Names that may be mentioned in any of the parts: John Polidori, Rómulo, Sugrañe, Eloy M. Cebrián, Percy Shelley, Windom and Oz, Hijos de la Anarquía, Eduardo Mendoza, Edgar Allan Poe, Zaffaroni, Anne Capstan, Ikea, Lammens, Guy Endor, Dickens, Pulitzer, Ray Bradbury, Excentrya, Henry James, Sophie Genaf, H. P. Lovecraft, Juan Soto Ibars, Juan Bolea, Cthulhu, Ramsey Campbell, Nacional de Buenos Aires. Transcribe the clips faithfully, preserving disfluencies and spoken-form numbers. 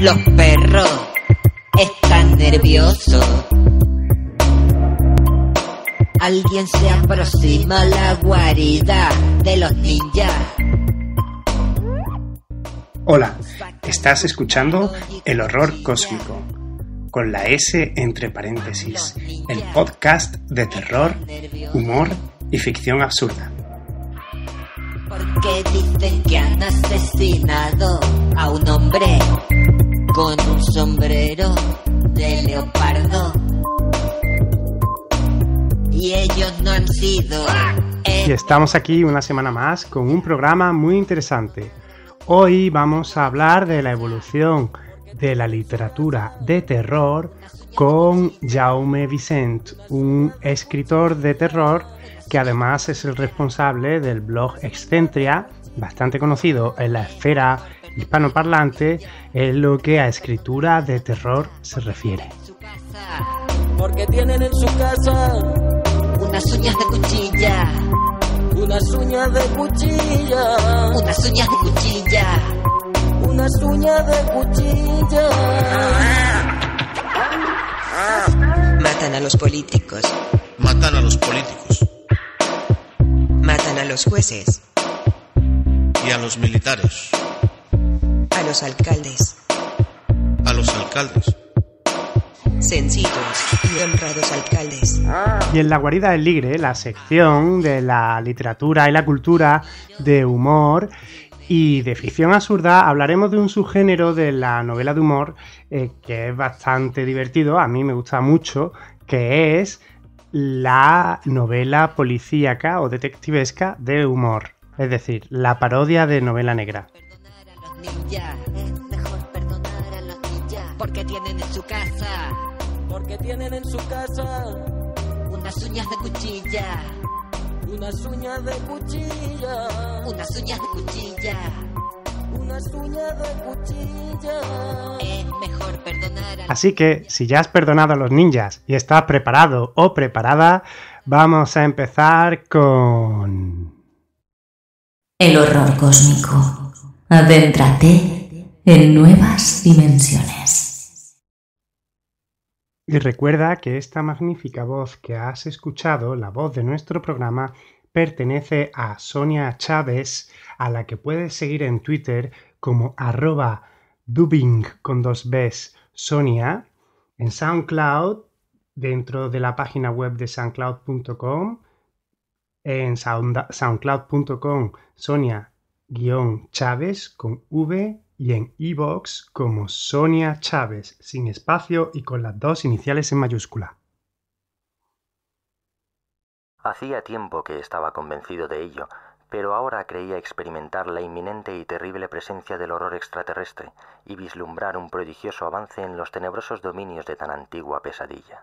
Los perros están nerviosos. Alguien se aproxima a la guarida de los ninjas. Hola, estás escuchando El Horror Cósmico, con la S entre paréntesis, el podcast de terror, humor y ficción absurda. Porque dicen que han asesinado a un hombre con un sombrero de leopardo. Y ellos no han sido... Y estamos aquí una semana más con un programa muy interesante. Hoy vamos a hablar de la evolución de la literatura de terror con Jaume Vicent, un escritor de terror que además es el responsable del blog Excentrya, bastante conocido en la esfera hispanoparlante en lo que a escritura de terror se refiere. Porque tienen en su casa... unas uñas de cuchilla, unas uñas de cuchilla, unas uñas de cuchilla, unas uñas de cuchilla. Matan a los políticos, matan a los políticos, matan a los jueces y a los militares, a los alcaldes, a los alcaldes. Sencillos y honrados alcaldes. Y en la guarida del ligre, la sección de la literatura y la cultura de humor y de ficción absurda, hablaremos de un subgénero de la novela de humor eh, que es bastante divertido, a mí me gusta mucho, que es la novela policíaca o detectivesca de humor, es decir, la parodia de novela negra. Porque tienen en su casa, porque tienen en su casa unas uñas de cuchilla, unas uñas de cuchilla, unas uñas de cuchilla, unas uñas de cuchilla. Es mejor perdonar a... Así que, si ya has perdonado a los ninjas y estás preparado o preparada, vamos a empezar con... El horror cósmico. Adéntrate en nuevas dimensiones. Y recuerda que esta magnífica voz que has escuchado, la voz de nuestro programa, pertenece a Sonia Chávez, a la que puedes seguir en Twitter como arroba dubbing con dos b's Sonia, en SoundCloud, dentro de la página web de soundcloud punto com, en soundcloud punto com Sonia-Chávez con V, y en iVoox como Sonia Chávez, sin espacio y con las dos iniciales en mayúscula. Hacía tiempo que estaba convencido de ello, pero ahora creía experimentar la inminente y terrible presencia del horror extraterrestre y vislumbrar un prodigioso avance en los tenebrosos dominios de tan antigua pesadilla.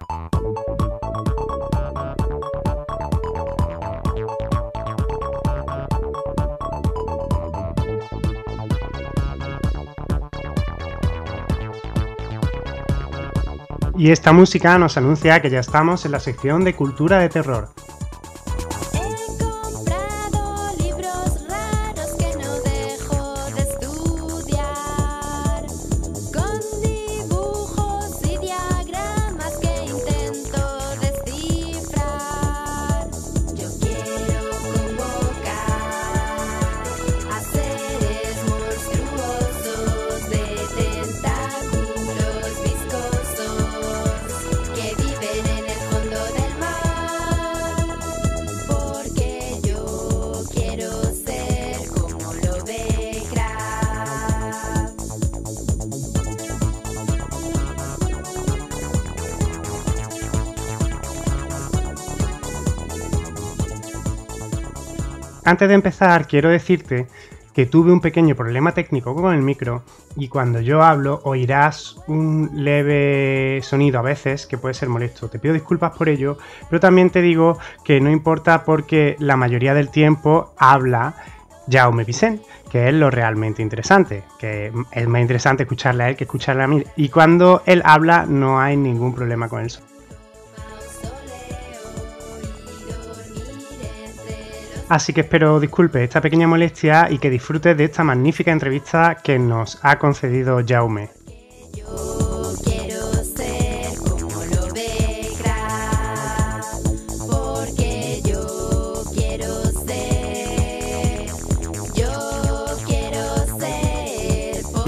Y esta música nos anuncia que ya estamos en la sección de Cultura de Terror. He comprado libros raros que no dejo de estudiar, con dibujos y diagramas que intento descifrar. Yo quiero convocar a seres monstruosos de tentáculos. Antes de empezar, quiero decirte que tuve un pequeño problema técnico con el micro y cuando yo hablo oirás un leve sonido a veces que puede ser molesto. Te pido disculpas por ello, pero también te digo que no importa porque la mayoría del tiempo habla Jaume Vicent, que es lo realmente interesante, que es más interesante escucharle a él que escucharle a mí. Y cuando él habla no hay ningún problema con el sonido. Así que espero disculpes esta pequeña molestia y que disfrutes de esta magnífica entrevista que nos ha concedido Jaume.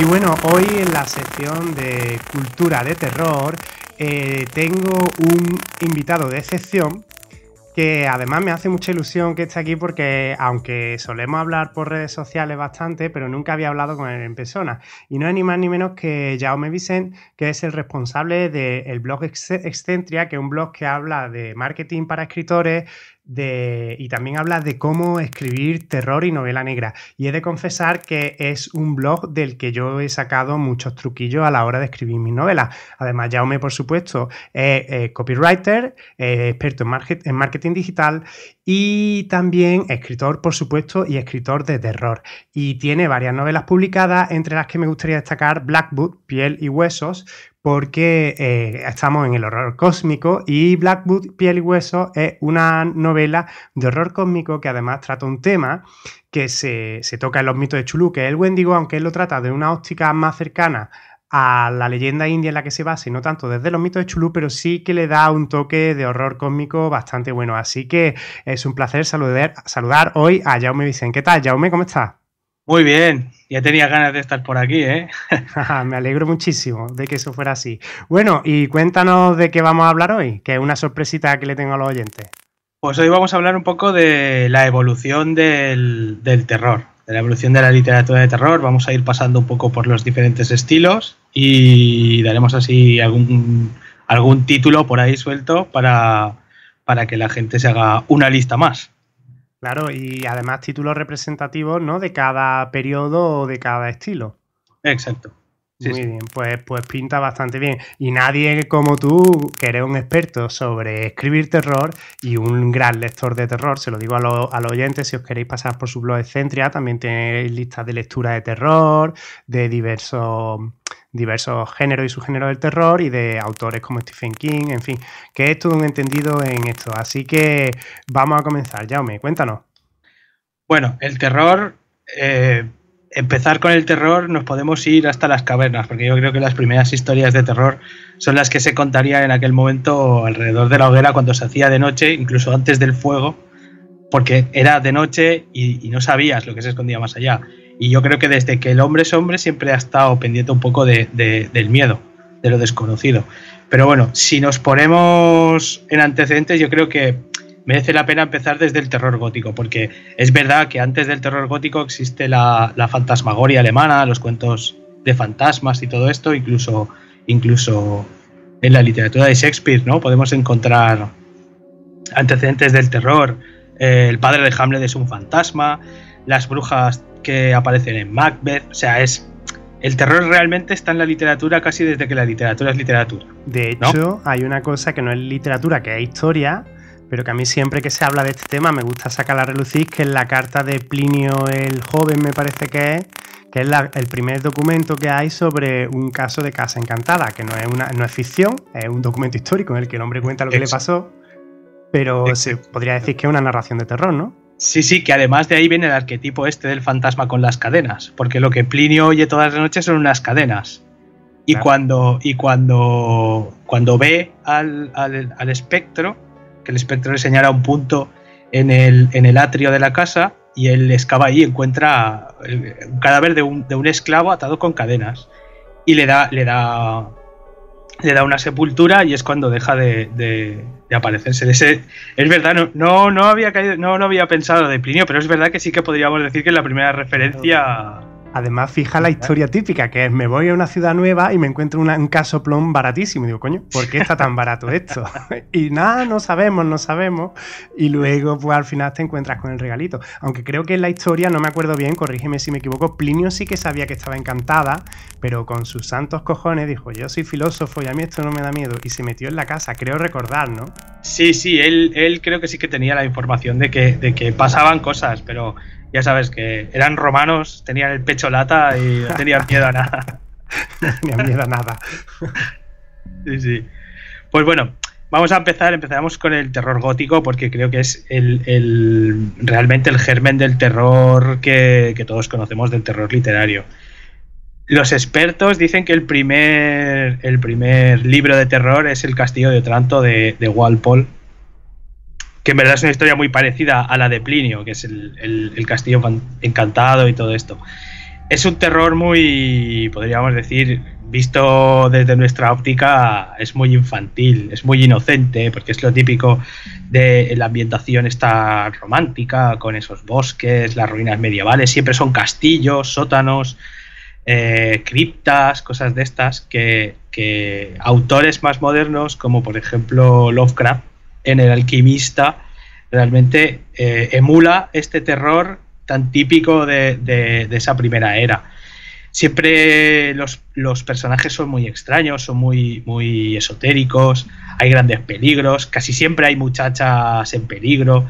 Y bueno, hoy en la sección de Cultura de Terror eh, tengo un invitado de excepción que además me hace mucha ilusión que esté aquí porque aunque solemos hablar por redes sociales bastante, pero nunca había hablado con él en persona. Y no es ni más ni menos que Jaume Vicent, que es el responsable del blog Excentrya, que es un blog que habla de marketing para escritores, De, y también habla de cómo escribir terror y novela negra. Y he de confesar que es un blog del que yo he sacado muchos truquillos a la hora de escribir mis novelas. Además, Jaume, por supuesto, es eh, eh, copywriter, eh, experto en, market, en marketing digital y también escritor, por supuesto, y escritor de terror. Y tiene varias novelas publicadas, entre las que me gustaría destacar Blackwood, Piel y Huesos, porque eh, estamos en el horror cósmico y Blackwood, Piel y Hueso es una novela de horror cósmico que además trata un tema que se, se toca en los mitos de Cthulhu, que es el Wendigo, aunque él lo trata de una óptica más cercana a la leyenda india en la que se basa y no tanto desde los mitos de Cthulhu, pero sí que le da un toque de horror cósmico bastante bueno. Así que es un placer saludar, saludar hoy a Jaume Vicent. ¿Qué tal, Jaume? ¿Cómo estás? Muy bien, ya tenía ganas de estar por aquí, ¿eh? Me alegro muchísimo de que eso fuera así. Bueno, y cuéntanos de qué vamos a hablar hoy, que es una sorpresita que le tengo a los oyentes. Pues hoy vamos a hablar un poco de la evolución del, del terror, de la evolución de la literatura de terror. Vamos a ir pasando un poco por los diferentes estilos y daremos así algún, algún título por ahí suelto para, para que la gente se haga una lista más. Claro, y además títulos representativos, ¿no?, de cada periodo o de cada estilo. Exacto. Sí, Muy sí. bien, pues, pues pinta bastante bien. Y nadie como tú, que eres un experto sobre escribir terror y un gran lector de terror, se lo digo a, lo, a los oyentes, si os queréis pasar por su blog Excentrya, también tenéis listas de lectura de terror, de diversos... diversos géneros y subgéneros del terror y de autores como Stephen King, en fin, que es todo un entendido en esto. Así que vamos a comenzar. Jaume, cuéntanos. Bueno, el terror, eh, empezar con el terror nos podemos ir hasta las cavernas, porque yo creo que las primeras historias de terror son las que se contarían en aquel momento alrededor de la hoguera cuando se hacía de noche, incluso antes del fuego, porque era de noche y, y no sabías lo que se escondía más allá. Y yo creo que desde que el hombre es hombre siempre ha estado pendiente un poco de, de, del miedo, de lo desconocido. Pero bueno, si nos ponemos en antecedentes, yo creo que merece la pena empezar desde el terror gótico, porque es verdad que antes del terror gótico existe la, la fantasmagoria alemana, los cuentos de fantasmas y todo esto, incluso, incluso en la literatura de Shakespeare, ¿no? Podemos encontrar antecedentes del terror. Eh, el padre de Hamlet es un fantasma, las brujas que aparecen en Macbeth, o sea, es el terror realmente está en la literatura casi desde que la literatura es literatura. De hecho, ¿no? Hay una cosa que no es literatura, que es historia, pero que a mí siempre que se habla de este tema me gusta sacar a relucir, que es la carta de Plinio el Joven, me parece que es, que es la, el primer documento que hay sobre un caso de Casa Encantada, que no es, una, no es ficción, es un documento histórico en el que el hombre cuenta lo que Exacto. le pasó, pero Exacto. se podría decir que es una narración de terror, ¿no? Sí, sí, que además de ahí viene el arquetipo este del fantasma con las cadenas, porque lo que Plinio oye todas las noches son unas cadenas. Y claro. cuando y cuando, cuando ve al, al, al espectro, que el espectro le señala un punto en el, en el atrio de la casa, y él excava ahí y encuentra un cadáver de un, de un esclavo atado con cadenas. Y le da, le da, le da una sepultura y es cuando deja de... de de aparecerse. Ese, es verdad, no, no, no había caído, no, no había pensado de Plinio, pero es verdad que sí que podríamos decir que es la primera referencia. Además, fija la historia típica, que es me voy a una ciudad nueva y me encuentro una, un casoplón baratísimo. Y digo, coño, ¿por qué está tan barato esto? Y nada, no sabemos, no sabemos. Y luego, pues al final te encuentras con el regalito. Aunque creo que en la historia, no me acuerdo bien, corrígeme si me equivoco, Plinio sí que sabía que estaba encantada, pero con sus santos cojones dijo, yo soy filósofo y a mí esto no me da miedo. Y se metió en la casa, creo recordar, ¿no? Sí, sí, él, él creo que sí que tenía la información de que, de que pasaban cosas, pero... Ya sabes que eran romanos, tenían el pecho lata y no tenían miedo a nada. No tenían miedo a nada. Sí, sí. Pues bueno, vamos a empezar. Empezamos con el terror gótico porque creo que es el, el realmente el germen del terror que, que todos conocemos, del terror literario. Los expertos dicen que el primer, el primer libro de terror es El Castillo de Otranto de, de Walpole, que en verdad es una historia muy parecida a la de Plinio, que es el, el, el castillo encantado y todo esto. es un terror muy, podríamos decir, visto desde nuestra óptica, es muy infantil, es muy inocente, porque es lo típico de la ambientación esta romántica, con esos bosques, las ruinas medievales, siempre son castillos, sótanos, eh, criptas, cosas de estas, que, que autores más modernos, como por ejemplo Lovecraft, en El alquimista, realmente eh, emula este terror tan típico de, de, de esa primera era. Siempre los, los personajes son muy extraños, son muy, muy esotéricos, hay grandes peligros, casi siempre hay muchachas en peligro,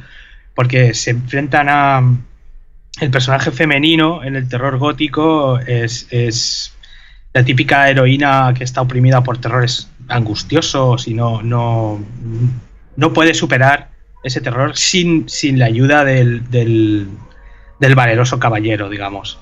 porque se enfrentan a... El personaje femenino en el terror gótico es, es la típica heroína que está oprimida por terrores angustiosos y no, no, no puede superar ese terror sin, sin la ayuda del, del, del valeroso caballero, digamos.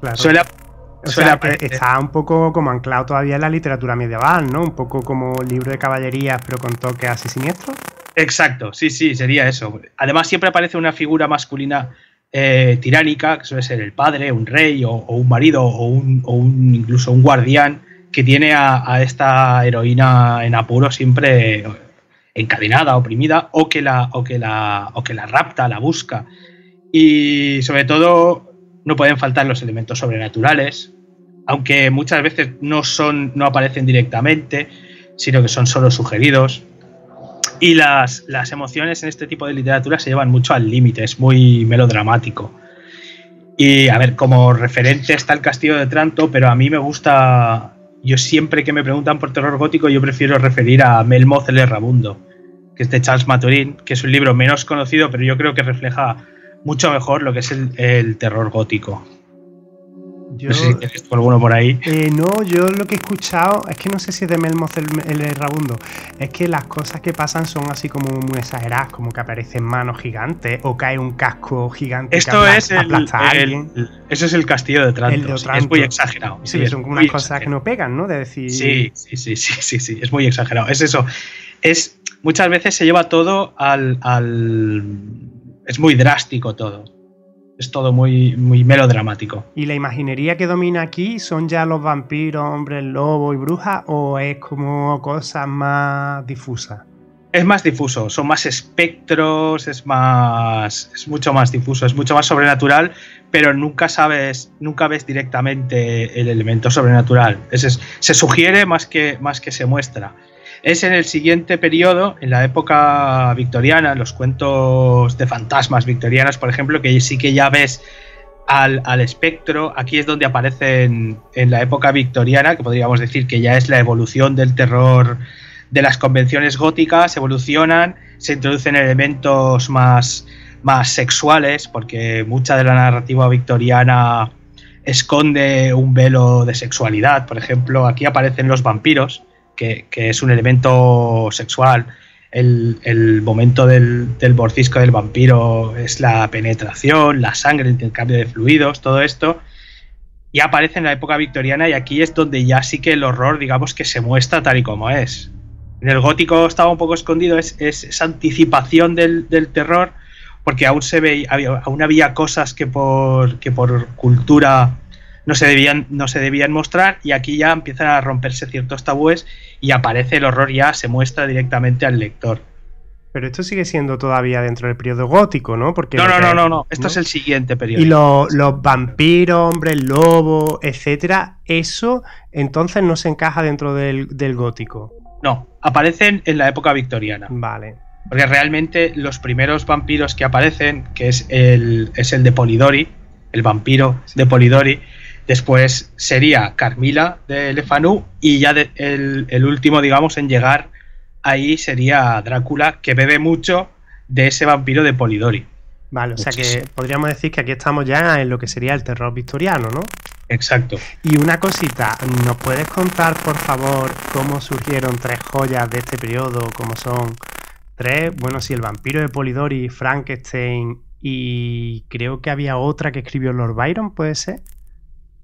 Claro. Suele, o suele sea, que está un poco como anclado todavía en la literatura medieval, ¿no? Un poco como libro de caballerías, pero con toque así siniestro. Exacto, sí, sí, sería eso. Además, siempre aparece una figura masculina eh, tiránica, que suele ser el padre, un rey o, o un marido o, un, o un, incluso un guardián que tiene a, a esta heroína en apuro siempre encadenada, oprimida, o que la, o que la, o que la rapta, la busca. Y sobre todo... No pueden faltar los elementos sobrenaturales, aunque muchas veces no son, no aparecen directamente, sino que son solo sugeridos. Y las, las emociones en este tipo de literatura se llevan mucho al límite, es muy melodramático. Y a ver, como referente está El Castillo de Otranto, pero a mí me gusta... Yo siempre que me preguntan por terror gótico, yo prefiero referir a Melmoth el Errabundo, que es de Charles Maturin, que es un libro menos conocido, pero yo creo que refleja... mucho mejor lo que es el, el terror gótico. Yo, no sé si tienes alguno por ahí. Eh, no, yo lo que he escuchado, es que no sé si es de Melmoth el, el Errabundo, es que las cosas que pasan son así como muy exageradas, como que aparecen manos gigantes o cae un casco gigante. Esto que aplasta, es el, aplasta a alguien. El, eso es El Castillo de Otranto. El de Otranto. Es muy exagerado. Sí, sí, son como unas cosas exagerado. Que no pegan, ¿no? De decir... sí, sí, sí, sí, sí, sí, es muy exagerado. Es eso. Es, muchas veces se lleva todo al... al... Es muy drástico todo. Es todo muy, muy melodramático. ¿Y la imaginería que domina aquí son ya los vampiros, hombres, lobos y brujas? ¿O es como cosas más difusas? Es más difuso. Son más espectros, es más... Es mucho más difuso, es mucho más sobrenatural, pero nunca sabes... Nunca ves directamente el elemento sobrenatural. Es, es, se sugiere más que, más que se muestra. Es en el siguiente periodo, en la época victoriana, en los cuentos de fantasmas victorianas, por ejemplo, que sí que ya ves al, al espectro. Aquí es donde aparecen en la época victoriana, que podríamos decir que ya es la evolución del terror de las convenciones góticas, evolucionan, se introducen elementos más, más sexuales, porque mucha de la narrativa victoriana esconde un velo de sexualidad. Por ejemplo, aquí aparecen los vampiros, Que, que es un elemento sexual. El, el momento del, del mordisco del vampiro es la penetración, la sangre, el intercambio de fluidos, todo esto ya aparece en la época victoriana, y aquí es donde ya sí que el horror, digamos, que se muestra tal y como es. En el gótico estaba un poco escondido, es, es esa anticipación del, del terror, porque aún se veía, aún había cosas que por, que por cultura No se, debían, no se debían mostrar, y aquí ya empiezan a romperse ciertos tabúes y aparece el horror, ya se muestra directamente al lector. Pero esto sigue siendo todavía dentro del periodo gótico, ¿no? Porque no, no, no, no, no, esto ¿no? es el siguiente periodo. Y lo, los vampiros, hombres, lobos, etcétera, eso entonces no se encaja dentro del, del gótico. No, aparecen en la época victoriana. Vale. Porque realmente los primeros vampiros que aparecen, que es el, es el de Polidori, el vampiro sí. de Polidori. Después sería Carmila de Le Fanu, y ya de, el, el último, digamos, en llegar ahí sería Drácula, que bebe mucho de ese vampiro de Polidori. Vale, o sea que podríamos decir que aquí estamos ya en lo que sería el terror victoriano, ¿no? Exacto. Y una cosita, ¿nos puedes contar, por favor, cómo surgieron tres joyas de este periodo? ¿Cómo son tres? Bueno, sí, el vampiro de Polidori, Frankenstein, y creo que había otra que escribió Lord Byron, ¿puede ser?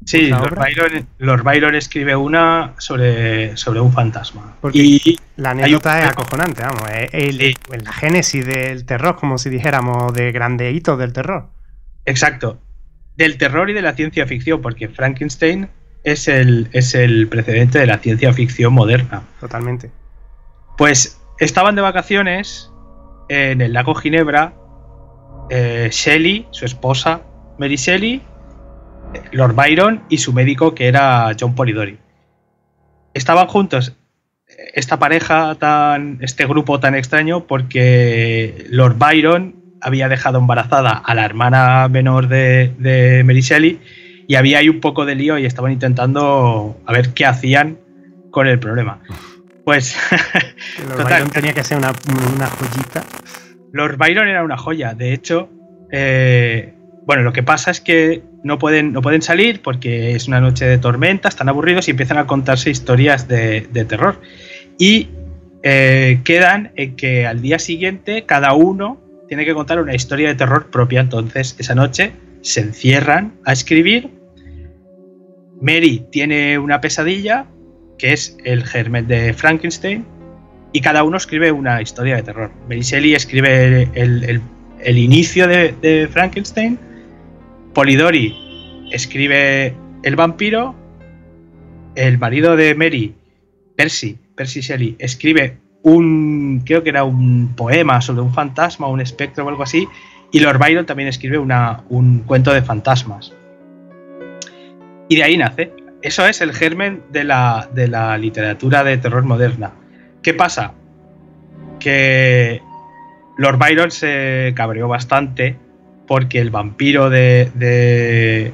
Sí, Lord Byron, Lord Byron escribe una sobre, sobre un fantasma. Porque y la anécdota un... es acojonante, vamos. Es el, sí. la génesis del terror, como si dijéramos, de grandes hitos del terror. Exacto. del terror y de la ciencia ficción, porque Frankenstein es el, es el precedente de la ciencia ficción moderna. Totalmente. Pues estaban de vacaciones en el lago Ginebra, eh, Shelley, su esposa Mary Shelley, Lord Byron y su médico, que era John Polidori. Estaban juntos esta pareja tan, este grupo tan extraño, porque Lord Byron había dejado embarazada a la hermana menor de, de Mary Shelley y había ahí un poco de lío y estaban intentando a ver qué hacían con el problema. Pues Lord Byron tenía que ser una, una joyita. Lord Byron era una joya. De hecho, eh, bueno, lo que pasa es que no pueden, no pueden salir porque es una noche de tormenta, están aburridos y empiezan a contarse historias de, de terror. Y eh, quedan en que al día siguiente cada uno tiene que contar una historia de terror propia. Entonces esa noche se encierran a escribir. Mary tiene una pesadilla, que es el germen de Frankenstein, y cada uno escribe una historia de terror. Mary Shelley escribe el, el, el inicio de, de Frankenstein, Polidori escribe el vampiro, el marido de Mary, Percy, Percy Shelley, escribe un, creo que era un poema sobre un fantasma, un espectro o algo así, y Lord Byron también escribe una, un cuento de fantasmas. Y de ahí nace. Eso es el germen de la, de la literatura de terror moderna. ¿Qué pasa? Que Lord Byron se cabreó bastante porque el vampiro de, de,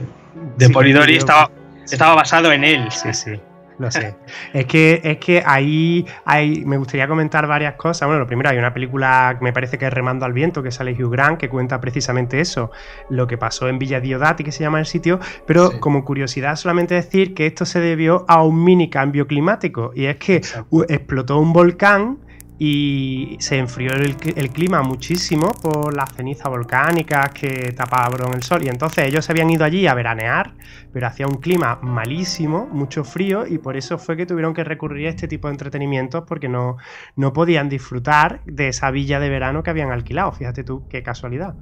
de sí, Polidori yo, estaba, sí. estaba basado en él. Sí, sí. No sé. Es que, es que ahí hay, me gustaría comentar varias cosas. Bueno, lo primero, hay una película que me parece que es Remando al viento, que sale Hugh Grant, que cuenta precisamente eso, lo que pasó en Villa Diodati, que se llama el sitio, pero sí, como curiosidad solamente decir que esto se debió a un mini cambio climático, y es que Exacto. explotó un volcán y se enfrió el, el clima muchísimo por las cenizas volcánicas que taparon el sol, y entonces ellos se habían ido allí a veranear, pero hacía un clima malísimo, mucho frío, y por eso fue que tuvieron que recurrir a este tipo de entretenimientos, porque no, no podían disfrutar de esa villa de verano que habían alquilado. Fíjate tú qué casualidad.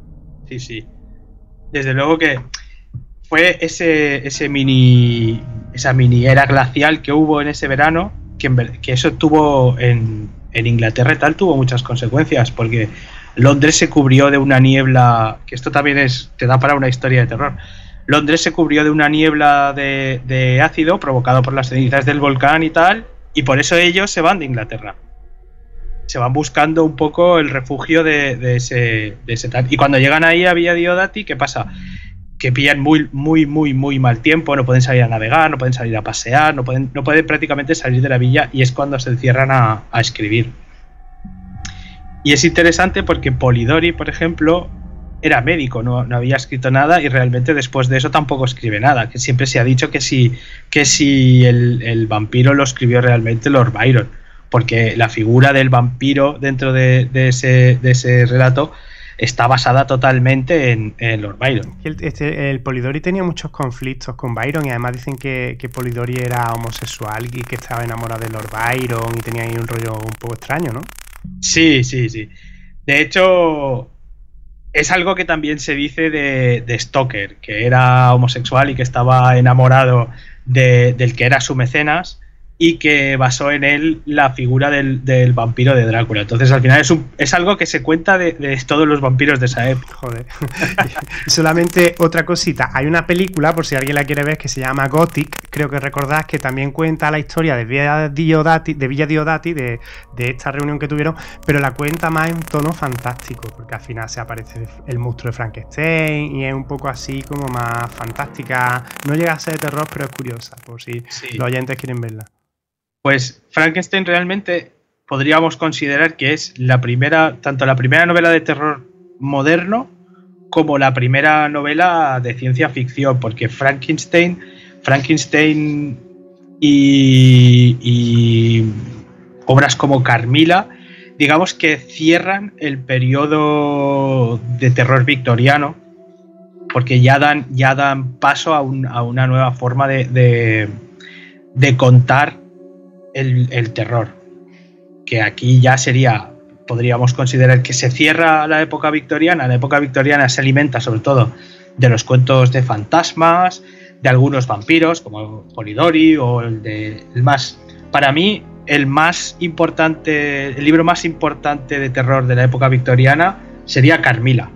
Sí, sí, desde luego que fue ese, ese mini, esa mini era glacial que hubo en ese verano, que, en, que eso tuvo en En Inglaterra y tal, tuvo muchas consecuencias, porque Londres se cubrió de una niebla, que esto también es, te da para una historia de terror. Londres se cubrió de una niebla de, de ácido provocado por las cenizas del volcán y tal, y por eso ellos se van de Inglaterra. Se van buscando un poco el refugio de, de, ese, de ese tal. Y cuando llegan ahí a Villa Diodati, ¿qué pasa? Que pillan muy, muy, muy, muy mal tiempo, no pueden salir a navegar, no pueden salir a pasear, no pueden, no pueden prácticamente salir de la villa, y es cuando se encierran a, a escribir. Y es interesante porque Polidori, por ejemplo, era médico, no, no había escrito nada, y realmente después de eso tampoco escribe nada, que siempre se ha dicho que si, que si el, el vampiro lo escribió realmente Lord Byron, porque la figura del vampiro dentro de, de, ese, de ese relato está basada totalmente en, en Lord Byron. El, este, el Polidori tenía muchos conflictos con Byron, y además dicen que, que Polidori era homosexual y que estaba enamorado de Lord Byron, y tenía ahí un rollo un poco extraño, ¿no? Sí, sí, sí. De hecho, es algo que también se dice de, de Stoker, que era homosexual y que estaba enamorado de, del que era su mecenas, y que basó en él la figura del, del vampiro de Drácula. Entonces al final es, un, es algo que se cuenta de, de todos los vampiros de esa época. Joder. Solamente otra cosita, hay una película, por si alguien la quiere ver, que se llama Gothic, creo que recordás, que también cuenta la historia de Villa Diodati, de, Villa Diodati de, de esta reunión que tuvieron, pero la cuenta más en tono fantástico, porque al final se aparece el monstruo de Frankenstein y es un poco así como más fantástica, no llega a ser de terror, pero es curiosa, por si sí. los oyentes quieren verla. Pues Frankenstein realmente podríamos considerar que es la primera, tanto la primera novela de terror moderno como la primera novela de ciencia ficción, porque Frankenstein, Frankenstein y, y obras como Carmila, digamos que cierran el periodo de terror victoriano, porque ya dan, ya dan paso a, un, a una nueva forma de, de, de contar El, el terror, que aquí ya sería, podríamos considerar que se cierra la época victoriana. La época victoriana se alimenta sobre todo de los cuentos de fantasmas, de algunos vampiros como Polidori o el de el más, para mí el más importante, el libro más importante de terror de la época victoriana sería Carmila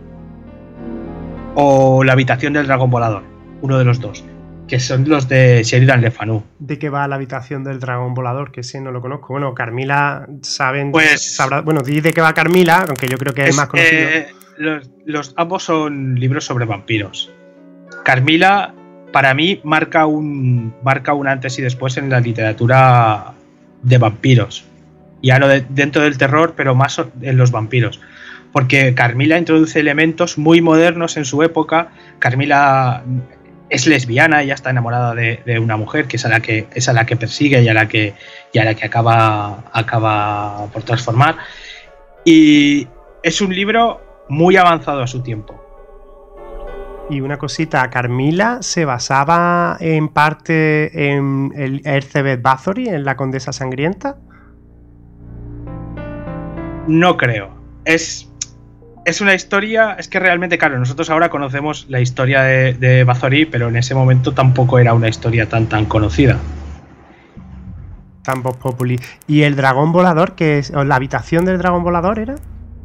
o La habitación del dragón volador, uno de los dos, que son los de Sheridan Le Fanu. ¿De qué va La habitación del dragón volador? Que sí, no lo conozco. Bueno, Carmila, saben, pues, sabrá, bueno, di de qué va Carmila, aunque yo creo que es, es más conocido. Eh, los, los, ambos son libros sobre vampiros. Carmila, para mí, marca un, marca un antes y después en la literatura de vampiros. Ya no de, dentro del terror, pero más en los vampiros. Porque Carmila introduce elementos muy modernos en su época. Carmila es lesbiana, ella está enamorada de, de una mujer que es a la que es a la que persigue y a la que, y a la que acaba, acaba por transformar. Y es un libro muy avanzado a su tiempo. Y una cosita, Carmila se basaba en parte en el Elizabeth Bathory, en la Condesa Sangrienta. No creo. Es Es una historia, es que realmente, claro, nosotros ahora conocemos la historia de, de Bathory, pero en ese momento tampoco era una historia tan tan conocida. Tan vox populi. ¿Y el dragón volador, que es, o la habitación del dragón volador era?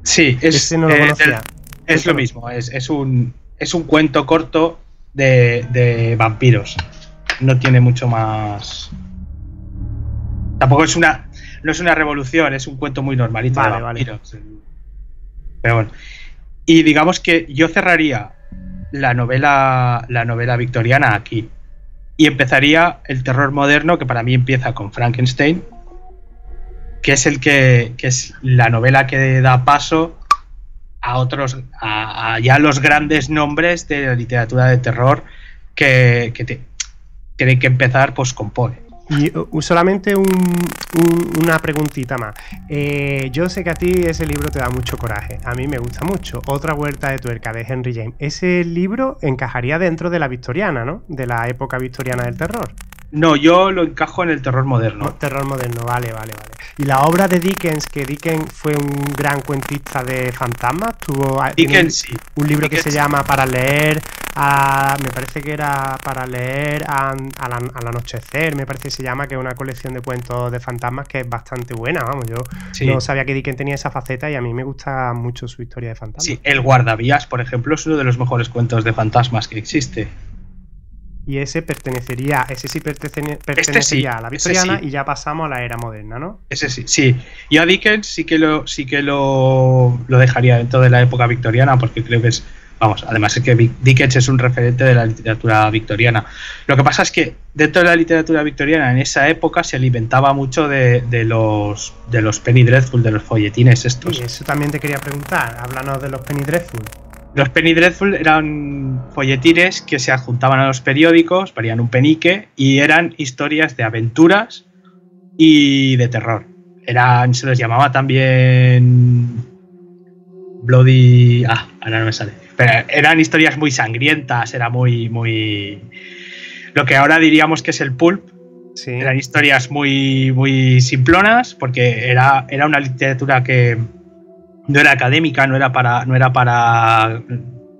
Sí, es, Ese no lo conocía. El, es lo mismo, es, es, un, es un cuento corto de, de vampiros. No tiene mucho más. Tampoco es una, no es una revolución, es un cuento muy normalito, vale, de vampiros. Vale. Pero bueno, y digamos que yo cerraría la novela, la novela victoriana aquí y empezaría el terror moderno, que para mí empieza con Frankenstein, que es el que, que es la novela que da paso a otros, a, a ya los grandes nombres de la literatura de terror que, que te, tienen que empezar pues con Poe. Y solamente un, un, una preguntita más. Eh, yo sé que a ti ese libro te da mucho coraje. A mí me gusta mucho. Otra vuelta de tuerca, de Henry James. Ese libro encajaría dentro de la victoriana, ¿no? De la época victoriana del terror. No, yo lo encajo en el terror moderno. No, terror moderno, vale, vale, vale. Y la obra de Dickens, que Dickens fue un gran cuentista de fantasmas, tuvo Dickens, un, sí. un libro Dickens. que se llama Para leer, a, me parece que era Para leer a, a la, al anochecer, me parece que se llama, que es una colección de cuentos de fantasmas que es bastante buena, vamos, yo sí. no sabía que Dickens tenía esa faceta y a mí me gusta mucho su historia de fantasmas. Sí, El guardavías, por ejemplo, es uno de los mejores cuentos de fantasmas que existe. Y ese pertenecería, ese sí pertenecería este sí, a la victoriana sí. y ya pasamos a la era moderna, ¿no? Ese sí, sí. Yo a Dickens sí que lo, sí que lo, lo dejaría dentro de la época victoriana, porque creo que es, vamos, además es que Dickens es un referente de la literatura victoriana. Lo que pasa es que dentro de la literatura victoriana en esa época se alimentaba mucho de, de los de los Penny Dreadful, de los folletines estos. Y eso también te quería preguntar, háblanos de los Penny Dreadful. Los Penny Dreadful eran folletines que se adjuntaban a los periódicos, valían un penique y eran historias de aventuras y de terror. Eran, se les llamaba también Bloody... Ah, ahora no me sale. Pero eran historias muy sangrientas, era muy... muy lo que ahora diríamos que es el pulp. Sí. Eran historias muy, muy simplonas porque era, era una literatura que... no era académica, no era para no era para,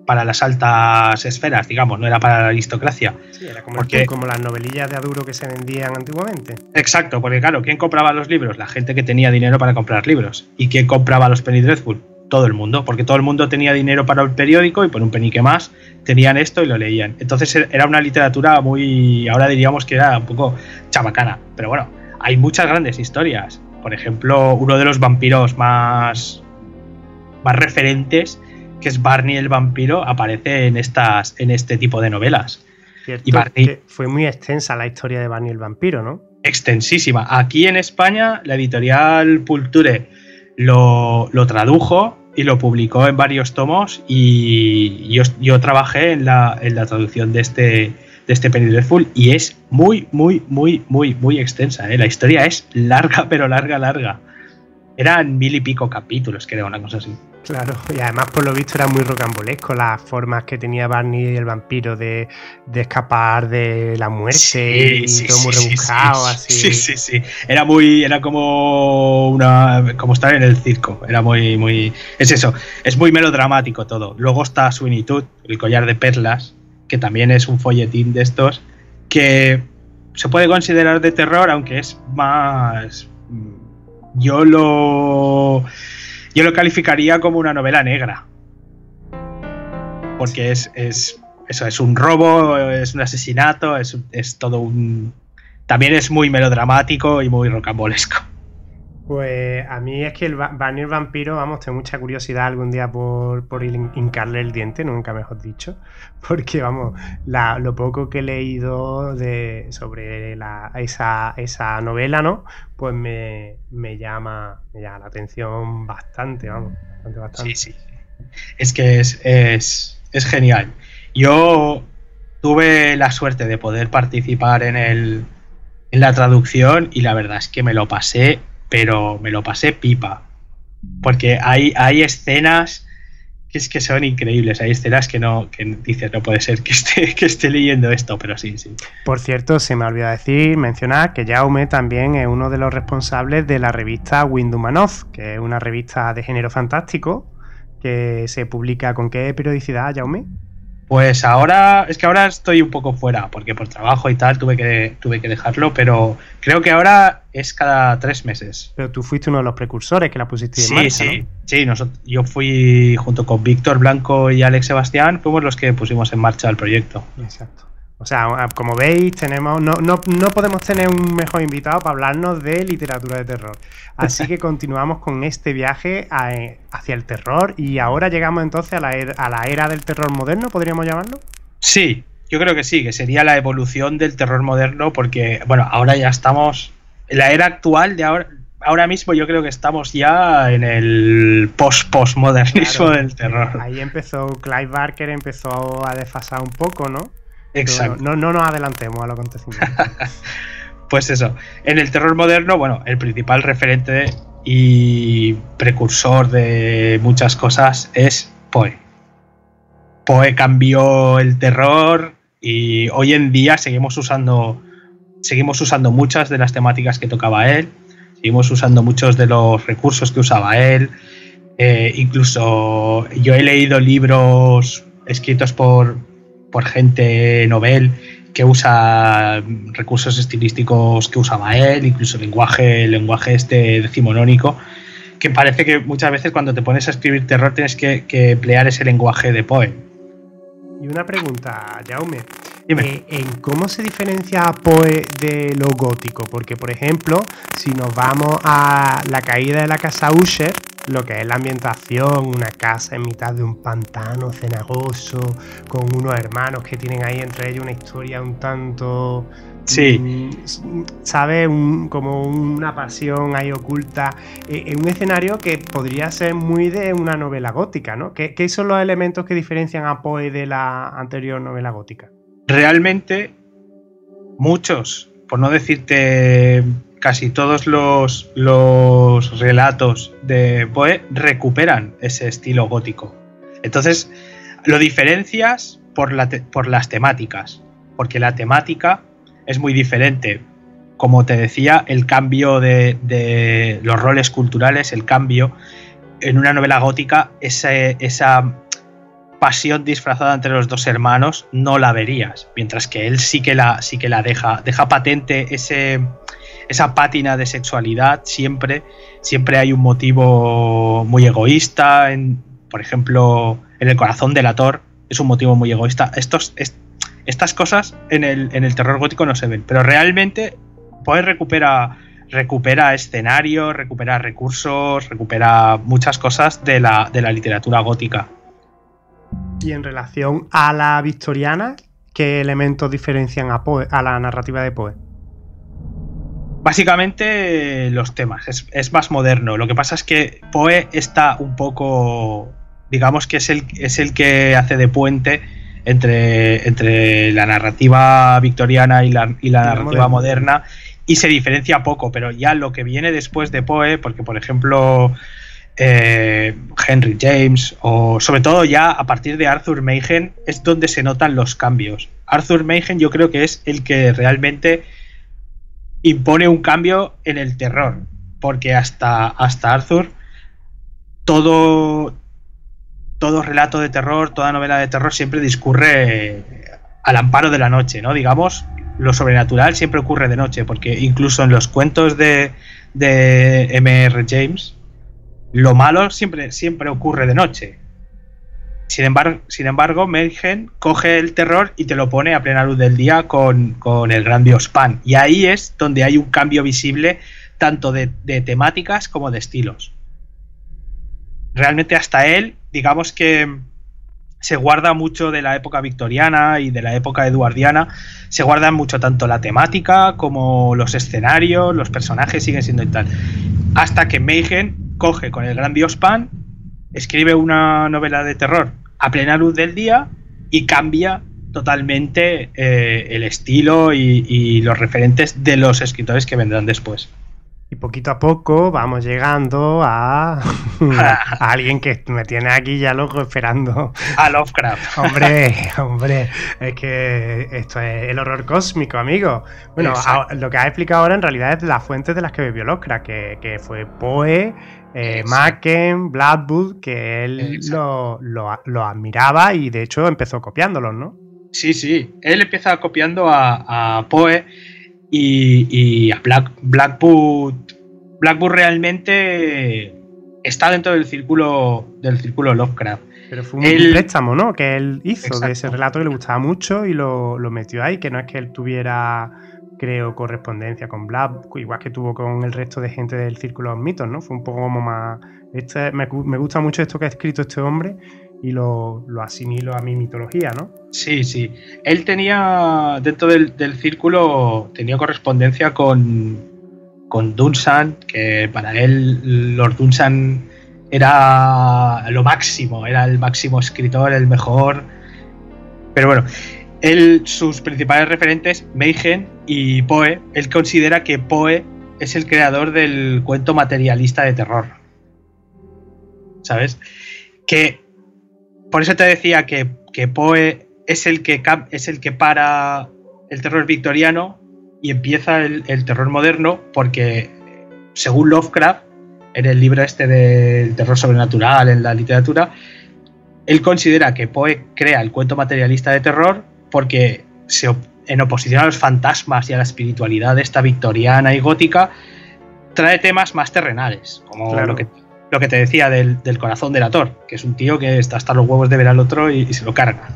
para las altas esferas, digamos, no era para la aristocracia. Sí, era como, porque, el, como las novelillas de Aduro que se vendían antiguamente. Exacto, porque claro, ¿quién compraba los libros? La gente que tenía dinero para comprar libros. ¿Y quién compraba los Penny Dreadful? Todo el mundo, porque todo el mundo tenía dinero para el periódico y por un penique más tenían esto y lo leían. Entonces era una literatura muy... ahora diríamos que era un poco chabacana, pero bueno, hay muchas grandes historias. Por ejemplo, uno de los vampiros más... más referentes, que es Barney el vampiro, aparece en estas en este tipo de novelas. Cierto, y Barney, fue muy extensa la historia de Barney el vampiro, ¿no? Extensísima. Aquí en España la editorial Pulture lo, lo tradujo y lo publicó en varios tomos y yo, yo trabajé en la, en la traducción de este, de este Penny Dreadful y es muy, muy, muy, muy, muy extensa, ¿eh? La historia es larga, pero larga, larga. Eran mil y pico capítulos, creo, una cosa así. Claro, y además por lo visto era muy rocambolesco las formas que tenía Barney el vampiro de, de escapar de la muerte, sí, y sí, todo sí, muy rebuscado, sí, así. Sí, sí, sí. Era muy, era como una, como estar en el circo. Era muy, muy. Es eso. Es muy melodramático todo. Luego está Sweeney Todd, el collar de perlas, que también es un folletín de estos que se puede considerar de terror, aunque es más. Yo lo. Yo lo calificaría como una novela negra. Porque es, es, eso, es un robo, es un asesinato, es, es todo un... También es muy melodramático y muy rocambolesco. Pues a mí es que el Barney el vampiro, vamos, tengo mucha curiosidad algún día por, por hincarle el diente, nunca mejor dicho, porque vamos, la, lo poco que he leído de, sobre la, esa, esa novela, ¿no? Pues me, me, llama, me llama la atención bastante, vamos, bastante, bastante. Sí, sí, es que es, es, es genial. Yo tuve la suerte de poder participar en, el, en la traducción y la verdad es que me lo pasé pero me lo pasé pipa, porque hay, hay escenas que es que son increíbles, hay escenas que no que dices, no puede ser que esté, que esté leyendo esto, pero sí, sí. Por cierto, se me olvidó decir, mencionar que Jaume también es uno de los responsables de la revista Windom and Oz, que es una revista de género fantástico, que se publica con qué periodicidad, Jaume. Pues ahora, es que ahora estoy un poco fuera, porque por trabajo y tal tuve que, tuve que dejarlo, pero creo que ahora es cada tres meses. Pero tú fuiste uno de los precursores que la pusiste en marcha, sí, ¿no? Sí, nosotros, yo fui junto con Víctor Blanco y Alex Sebastián, fuimos los que pusimos en marcha el proyecto. Exacto. O sea, como veis, tenemos no, no, no podemos tener un mejor invitado para hablarnos de literatura de terror. Así que continuamos con este viaje a, hacia el terror y ahora llegamos entonces a la, era, a la era del terror moderno, ¿podríamos llamarlo? Sí, yo creo que sí, que sería la evolución del terror moderno porque, bueno, ahora ya estamos... En la era actual de ahora... Ahora mismo yo creo que estamos ya en el post-postmodernismo, claro, del terror. Ahí empezó, Clive Barker empezó a desfasar un poco, ¿no? Exacto. No, no nos adelantemos a lo acontecimiento. Pues eso, en el terror moderno, bueno, el principal referente y precursor de muchas cosas es Poe. Poe cambió el terror y hoy en día seguimos usando, seguimos usando muchas de las temáticas que tocaba él, seguimos usando muchos de los recursos que usaba él, eh, incluso yo he leído libros escritos por por gente novel que usa recursos estilísticos que usaba él, incluso lenguaje, lenguaje este decimonónico, que parece que muchas veces cuando te pones a escribir terror tienes que, que emplear ese lenguaje de Poe. Y una pregunta, Jaume. Dime. ¿En cómo se diferencia Poe de lo gótico? Porque, por ejemplo, si nos vamos a la caída de la casa Usher, lo que es la ambientación, una casa en mitad de un pantano cenagoso, con unos hermanos que tienen ahí entre ellos una historia un tanto... Sí. ¿Sabes? Un, como una pasión ahí oculta. En un escenario que podría ser muy de una novela gótica, ¿no? ¿Qué, qué son los elementos que diferencian a Poe de la anterior novela gótica? Realmente, muchos, por no decirte... Casi todos los, los relatos de Poe recuperan ese estilo gótico. Entonces, lo diferencias por, la te, por las temáticas, porque la temática es muy diferente. Como te decía, el cambio de, de los roles culturales, el cambio en una novela gótica, ese, esa pasión disfrazada entre los dos hermanos no la verías, mientras que él sí que la, sí que la deja, deja patente ese... Esa pátina de sexualidad, siempre, siempre hay un motivo muy egoísta. En, por ejemplo, en El corazón del ator es un motivo muy egoísta. Estos, est estas cosas en el, en el terror gótico no se ven, pero realmente Poe recupera, recupera escenarios, recupera recursos, recupera muchas cosas de la, de la literatura gótica. Y en relación a la victoriana, ¿qué elementos diferencian a, Poe, a la narrativa de Poe? Básicamente los temas, es, es más moderno. Lo que pasa es que Poe está un poco, digamos que es el, es el que hace de puente entre, entre la narrativa victoriana y la, y la narrativa moderna, y se diferencia poco, pero ya lo que viene después de Poe, porque por ejemplo eh, Henry James o sobre todo ya a partir de Arthur Machen es donde se notan los cambios. Arthur Machen yo creo que es el que realmente impone un cambio en el terror, porque hasta, hasta Arthur todo, todo relato de terror, toda novela de terror siempre discurre al amparo de la noche, ¿no? Digamos, lo sobrenatural siempre ocurre de noche, porque incluso en los cuentos de, de eme erre James, lo malo siempre, siempre ocurre de noche. Sin embargo, sin embargo, Machen coge el terror y te lo pone a plena luz del día con, con el gran dios Pan. Y ahí es donde hay un cambio visible tanto de, de temáticas como de estilos. Realmente hasta él, digamos que se guarda mucho de la época victoriana y de la época eduardiana, se guardan mucho tanto la temática como los escenarios, los personajes siguen siendo y tal. Hasta que Machen coge con el gran dios Pan, escribe una novela de terror a plena luz del día y cambia totalmente eh, el estilo y, y los referentes de los escritores que vendrán después. Y poquito a poco vamos llegando a, a alguien que me tiene aquí ya loco esperando. A Lovecraft. Hombre, hombre, es que esto es el horror cósmico, amigo. Bueno, a, lo que has explicado ahora en realidad es las fuentes de las que bebió Lovecraft, que, que fue Poe, eh, Machen, Blackwood, que él lo, lo, lo admiraba y de hecho empezó copiándolos, ¿no? Sí, sí, él empieza copiando a, a Poe. Y, y a Black, Blackwood Blackwood realmente está dentro del círculo del círculo Lovecraft. Pero fue un él, préstamo, ¿no? Que él hizo, exacto, de ese relato que le gustaba mucho y lo, lo metió ahí, que no es que él tuviera, creo, correspondencia con Blackwood, igual que tuvo con el resto de gente del círculo de los mitos, ¿no? Fue un poco como más... Este, me, me gusta mucho esto que ha escrito este hombre y lo, lo asimilo a mi mitología, ¿no? Sí, sí. Él tenía, dentro del, del círculo, tenía correspondencia con, con Dunsany, que para él, Lord Dunsany era lo máximo, era el máximo escritor, el mejor. Pero bueno, él, sus principales referentes, Machen y Poe, él considera que Poe es el creador del cuento materialista de terror. ¿Sabes? Que... Por eso te decía que, que Poe es el que, es el que para el terror victoriano y empieza el, el terror moderno, porque según Lovecraft, en el libro este del terror sobrenatural en la literatura, él considera que Poe crea el cuento materialista de terror porque se, en oposición a los fantasmas y a la espiritualidad esta victoriana y gótica, trae temas más terrenales, como claro, lo que... lo que te decía del, del corazón del Ator, que es un tío que está hasta los huevos de ver al otro y, y se lo carga.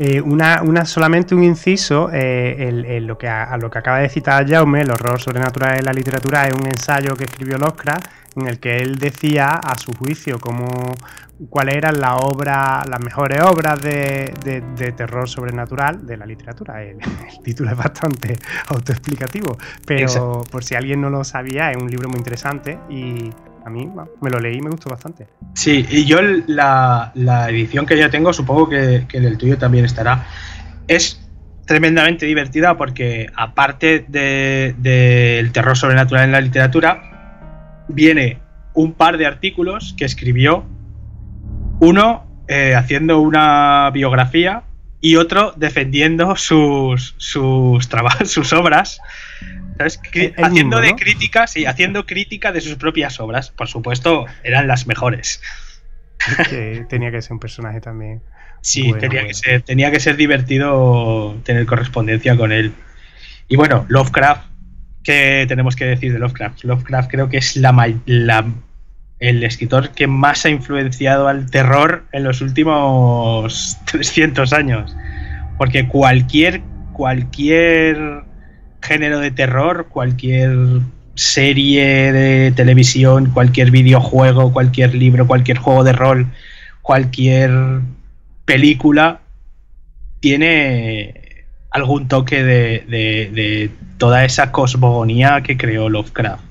Eh, una, una solamente un inciso, eh, el, el lo que a, a lo que acaba de citar Jaume, el horror sobrenatural en la literatura, es un ensayo que escribió Lovecraft en el que él decía a su juicio como cuáles eran la obra, las mejores obras de, de, de terror sobrenatural de la literatura. El, el título es bastante autoexplicativo, pero exacto, por si alguien no lo sabía, es un libro muy interesante y... A mí me lo leí y me gustó bastante. Sí, y yo la, la edición que yo tengo, supongo que, que el tuyo también estará, es tremendamente divertida porque aparte del de terror sobrenatural en la literatura, viene un par de artículos que escribió, uno eh, haciendo una biografía y otro defendiendo sus, sus, trabajos, sus obras. ¿Sabes? Haciendo mismo, ¿no? de crítica, sí, haciendo crítica de sus propias obras. Por supuesto, eran las mejores. Es que tenía que ser un personaje también. Sí, bueno, tenía, bueno. Que ser, tenía que ser divertido tener correspondencia con él. Y bueno, Lovecraft, ¿qué tenemos que decir de Lovecraft? Lovecraft creo que es la, la, el escritor que más ha influenciado al terror en los últimos trescientos años. Porque cualquier cualquier... género de terror, cualquier serie de televisión, cualquier videojuego, cualquier libro, cualquier juego de rol, cualquier película tiene algún toque de, de, de toda esa cosmogonía que creó Lovecraft.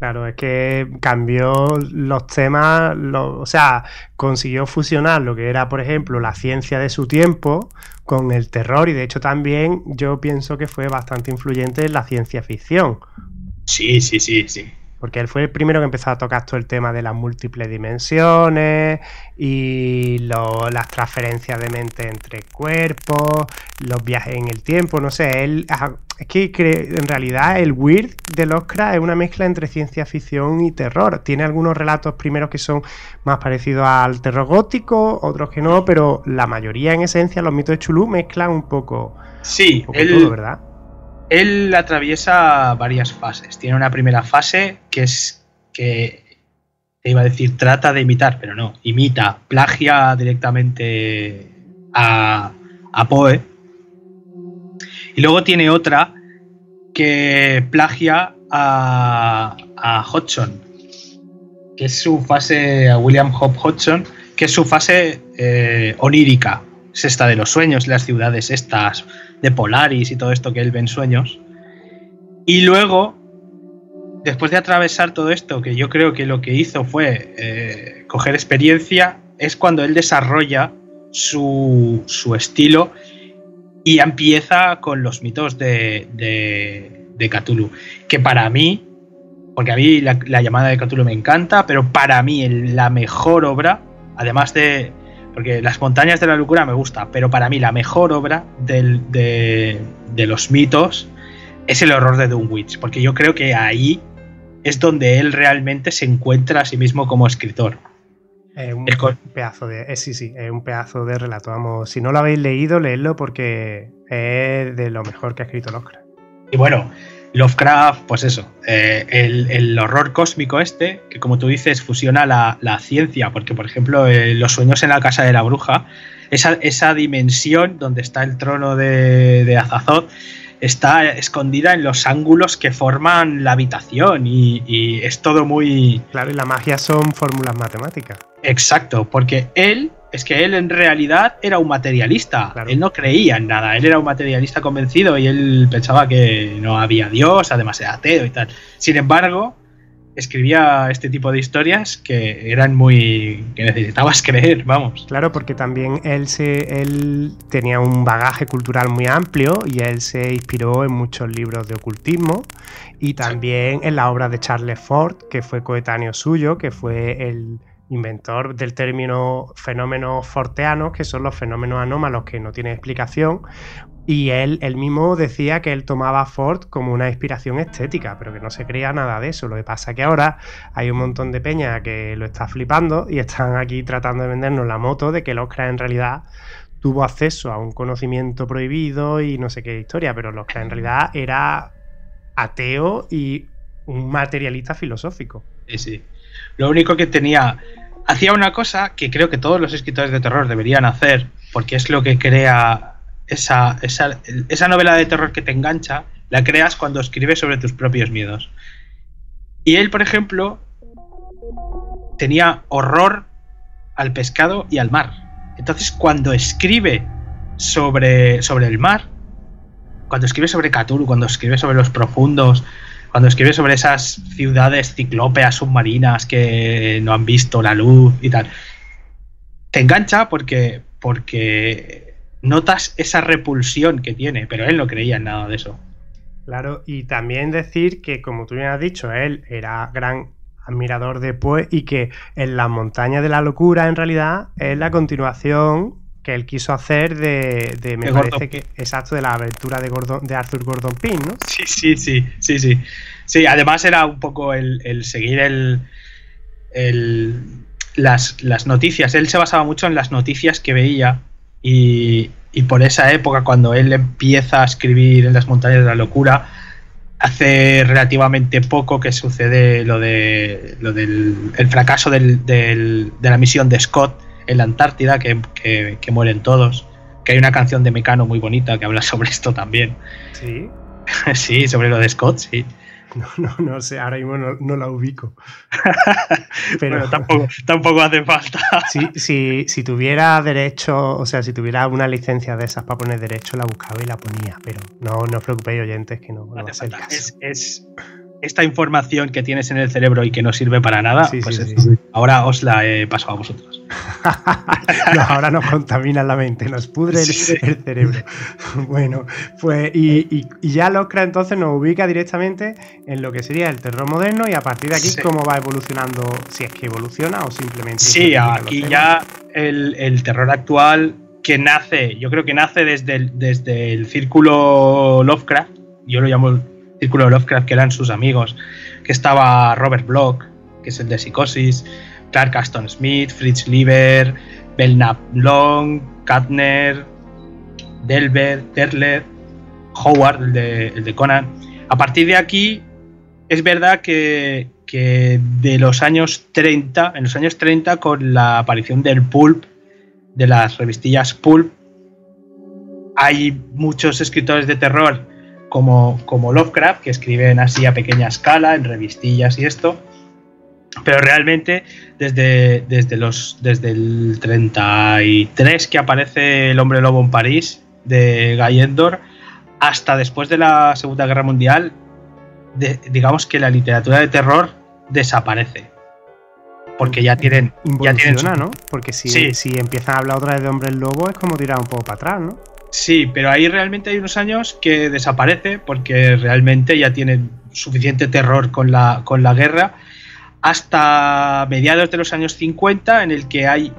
Claro, es que cambió los temas, lo, o sea, consiguió fusionar lo que era, por ejemplo, la ciencia de su tiempo con el terror, y de hecho también yo pienso que fue bastante influyente en la ciencia ficción. Sí, sí, sí, sí. Porque él fue el primero que empezó a tocar todo el tema de las múltiples dimensiones y lo, las transferencias de mente entre cuerpos, los viajes en el tiempo, no sé, él... Es que en realidad el weird de Lovecraft es una mezcla entre ciencia ficción y terror. Tiene algunos relatos primeros que son más parecidos al terror gótico, otros que no, pero la mayoría en esencia los mitos de Cthulhu mezclan un poco, sí, un poco él... todo, ¿verdad? Él atraviesa varias fases. Tiene una primera fase que es que, te iba a decir, trata de imitar, pero no, imita, plagia directamente a, a Poe. Y luego tiene otra que plagia a, a Hodgson, que es su fase, a William Hope Hodgson, que es su fase eh, onírica. Es esta de los sueños, las ciudades estas de Polaris y todo esto que él ve en sueños. Y luego, después de atravesar todo esto, que yo creo que lo que hizo fue eh, coger experiencia, es cuando él desarrolla su, su estilo y empieza con los mitos de, de, de Cthulhu. Que para mí, porque a mí la, la llamada de Cthulhu me encanta, pero para mí la mejor obra, además de... Porque Las montañas de la locura me gusta, pero para mí la mejor obra del, de, de los mitos es El horror de Dunwich, porque yo creo que ahí es donde él realmente se encuentra a sí mismo como escritor. Es un, con... un pedazo de... Eh, sí, sí, es un pedazo de relato. Vamos, si no lo habéis leído, leedlo porque es de lo mejor que ha escrito Lovecraft. Y bueno, Lovecraft, pues eso, eh, el, el horror cósmico este, que como tú dices, fusiona la, la ciencia, porque por ejemplo, eh, los sueños en la casa de la bruja, esa, esa dimensión donde está el trono de, de Azazoth, está escondida en los ángulos que forman la habitación y, y es todo muy... Claro, y la magia son fórmulas matemáticas. Exacto, porque él... Es que él en realidad era un materialista, claro. Él no creía en nada, él era un materialista convencido y él pensaba que no había Dios, además era ateo y tal. Sin embargo, escribía este tipo de historias que eran muy... que necesitabas creer, vamos. Claro, porque también él, se, él tenía un bagaje cultural muy amplio y él se inspiró en muchos libros de ocultismo y también sí. en las obras de Charles Fort, que fue coetáneo suyo, que fue el... inventor del término fenómenos forteanos, que son los fenómenos anómalos que no tienen explicación, y él, él mismo decía que él tomaba a Ford como una inspiración estética, pero que no se creía nada de eso. Lo que pasa es que ahora hay un montón de peña que lo está flipando y están aquí tratando de vendernos la moto de que Lovecraft en realidad tuvo acceso a un conocimiento prohibido y no sé qué historia, pero Lovecraft en realidad era ateo y un materialista filosófico. Sí, sí. Lo único que tenía... Hacía una cosa que creo que todos los escritores de terror deberían hacer, porque es lo que crea esa, esa, esa novela de terror que te engancha, la creas cuando escribes sobre tus propios miedos. Y él, por ejemplo, tenía horror al pescado y al mar. Entonces, cuando escribe sobre, sobre el mar, cuando escribe sobre Cthulhu, cuando escribe sobre los profundos... Cuando escribe sobre esas ciudades ciclópeas submarinas que no han visto la luz y tal, te engancha porque, porque notas esa repulsión que tiene, pero él no creía en nada de eso. Claro, y también decir que, como tú bien has dicho, él era gran admirador de Poe y que en Las montañas de la locura, en realidad, es la continuación que él quiso hacer de, de me de parece Gordon. que exacto de la aventura de Gordon, de Arthur Gordon Pym, ¿no? Sí, sí, sí, sí, sí. Sí, además era un poco el, el seguir el, el las, las noticias. Él se basaba mucho en las noticias que veía y, y por esa época, cuando él empieza a escribir en Las montañas de la locura, hace relativamente poco que sucede lo de lo del el fracaso del, del, de la misión de Scott en la Antártida, que, que, que mueren todos, que hay una canción de Mecano muy bonita que habla sobre esto también. Sí. Sí, sobre lo de Scott, sí. No, no, no sé, ahora mismo no, no la ubico. Pero bueno, tampoco, tampoco hace falta. Si, si, si tuviera derecho, o sea, si tuviera una licencia de esas para poner derecho, la buscaba y la ponía, pero no, no os preocupéis, oyentes, que no, no va a ser el caso. Es, es, esta información que tienes en el cerebro y que no sirve para nada, sí, pues sí, es, sí. ahora os la he pasado a vosotros. No, ahora nos contamina la mente, nos pudre el, sí. el cerebro. Bueno, pues y, y, y ya Lovecraft entonces nos ubica directamente en lo que sería el terror moderno y a partir de aquí sí. cómo va evolucionando, si es que evoluciona o simplemente... Sí, aquí ya el, el terror actual que nace, yo creo que nace desde el, desde el círculo Lovecraft, yo lo llamo... Círculo de Lovecraft, que eran sus amigos, que estaba Robert Bloch, que es el de Psicosis, Clark Ashton Smith, Fritz Lieber, Belknap Long, Katner, Delbert, Terler, Howard, el de, el de Conan. A partir de aquí, es verdad que, que de los años treinta, en los años treinta, con la aparición del pulp, de las revistillas pulp, hay muchos escritores de terror Como, como Lovecraft, que escriben así a pequeña escala, en revistillas y esto, pero realmente desde, desde, los, desde el treinta y tres que aparece El Hombre Lobo en París, de Guy Endor, hasta después de la Segunda Guerra Mundial, de, digamos que la literatura de terror desaparece. Porque ya tienen... Ya tienen su... ¿no? Porque si, sí. si empiezan a hablar otra vez de Hombre Lobo es como tirar un poco para atrás, ¿no? Sí, pero ahí realmente hay unos años que desaparece porque realmente ya tienen suficiente terror con la, con la guerra, hasta mediados de los años cincuenta, en el que hay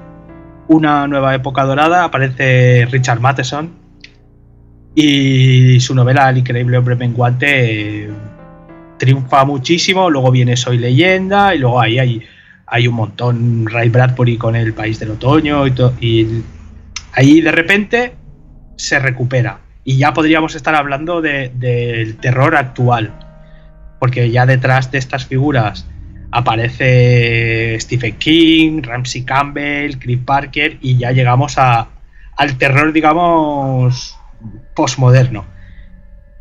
una nueva época dorada, aparece Richard Matheson y su novela El Increíble Hombre Menguante triunfa muchísimo, luego viene Soy Leyenda y luego ahí hay, hay un montón, Ray Bradbury con El País del Otoño y, to, y ahí de repente... se recupera y ya podríamos estar hablando de, del terror actual, porque ya detrás de estas figuras aparece Stephen King, Ramsey Campbell, Clive Barker y ya llegamos a, al terror, digamos, postmoderno.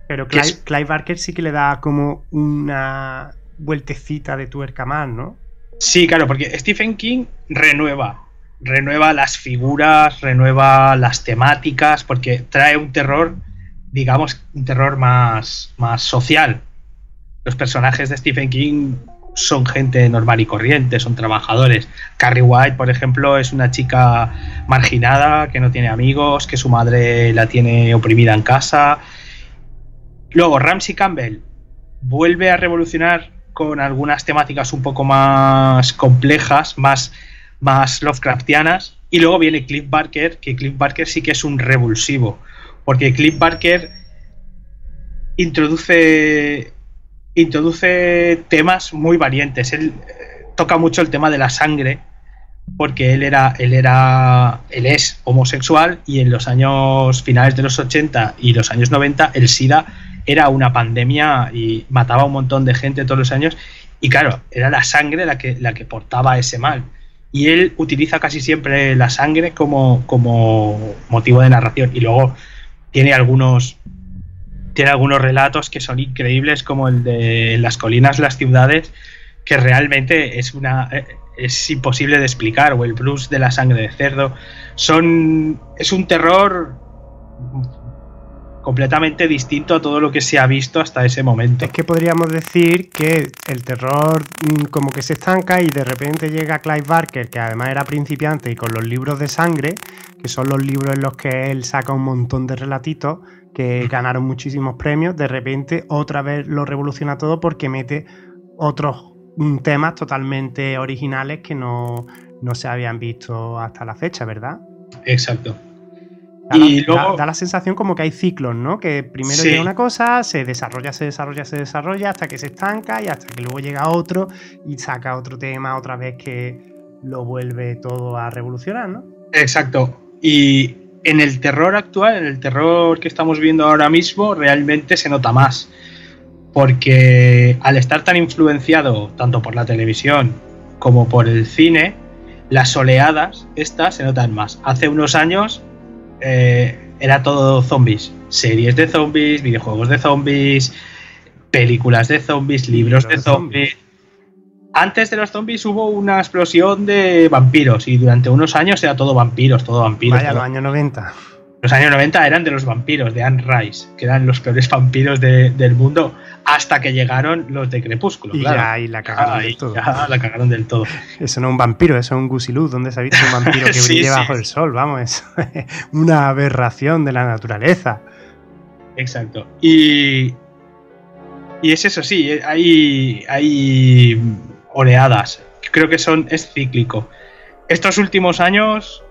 Pero Clive, es... Clive Barker sí que le da como una vueltecita de tuerca más, ¿no? Sí, claro, porque Stephen King renueva renueva las figuras, renueva las temáticas, porque trae un terror, digamos, un terror más, más social. Los personajes de Stephen King son gente normal y corriente, son trabajadores. Carrie White, por ejemplo, es una chica marginada, que no tiene amigos, que su madre la tiene oprimida en casa. Luego, Ramsey Campbell vuelve a revolucionar con algunas temáticas un poco más complejas, más... más Lovecraftianas, y luego viene Clive Barker, que Clive Barker sí que es un revulsivo, porque Clive Barker introduce introduce temas muy variantes. Él eh, toca mucho el tema de la sangre, porque él era él era él es homosexual y en los años finales de los ochenta y los años noventa el SIDA era una pandemia y mataba a un montón de gente todos los años y claro, era la sangre la que la que portaba ese mal. Y él utiliza casi siempre la sangre como, como motivo de narración. Y luego tiene algunos, tiene algunos relatos que son increíbles, como el de Las colinas, las ciudades, que realmente es, una, es imposible de explicar, o el blues de la sangre de cerdo. Son, es un terror completamente distinto a todo lo que se ha visto hasta ese momento. Es que podríamos decir que el terror como que se estanca y de repente llega Clive Barker, que además era principiante, y con los libros de sangre, que son los libros en los que él saca un montón de relatitos que ganaron muchísimos premios, de repente otra vez lo revoluciona todo porque mete otros temas totalmente originales que no, no se habían visto hasta la fecha, ¿verdad? Exacto. Da, y luego, da, da la sensación como que hay ciclos, ¿no? Que primero sí. llega una cosa, se desarrolla, se desarrolla, se desarrolla, hasta que se estanca y hasta que luego llega otro y saca otro tema otra vez que lo vuelve todo a revolucionar, ¿no? Exacto. Y en el terror actual, en el terror que estamos viendo ahora mismo, realmente se nota más. Porque al estar tan influenciado tanto por la televisión como por el cine, las oleadas estas se notan más. Hace unos años... Eh, era todo zombies, series de zombies, videojuegos de zombies, películas de zombies, libros de zombies. Antes de los zombies hubo una explosión de vampiros y durante unos años era todo vampiros, todo vampiros. Vaya, todo. Los años noventa. Los años noventa eran de los vampiros, de Anne Rice, que eran los peores vampiros de, del mundo. hasta que llegaron los de Crepúsculo. Y claro, ya, y la cagaron ah, del todo. Ya, la cagaron del todo. Eso no es un vampiro, eso es un gusiluz. ¿Dónde se ha visto un vampiro que brille sí, sí, bajo sí. el sol? Vamos, eso es una aberración de la naturaleza. Exacto. Y, y es eso, sí, hay, hay oleadas. Creo que son es cíclico. Estos últimos años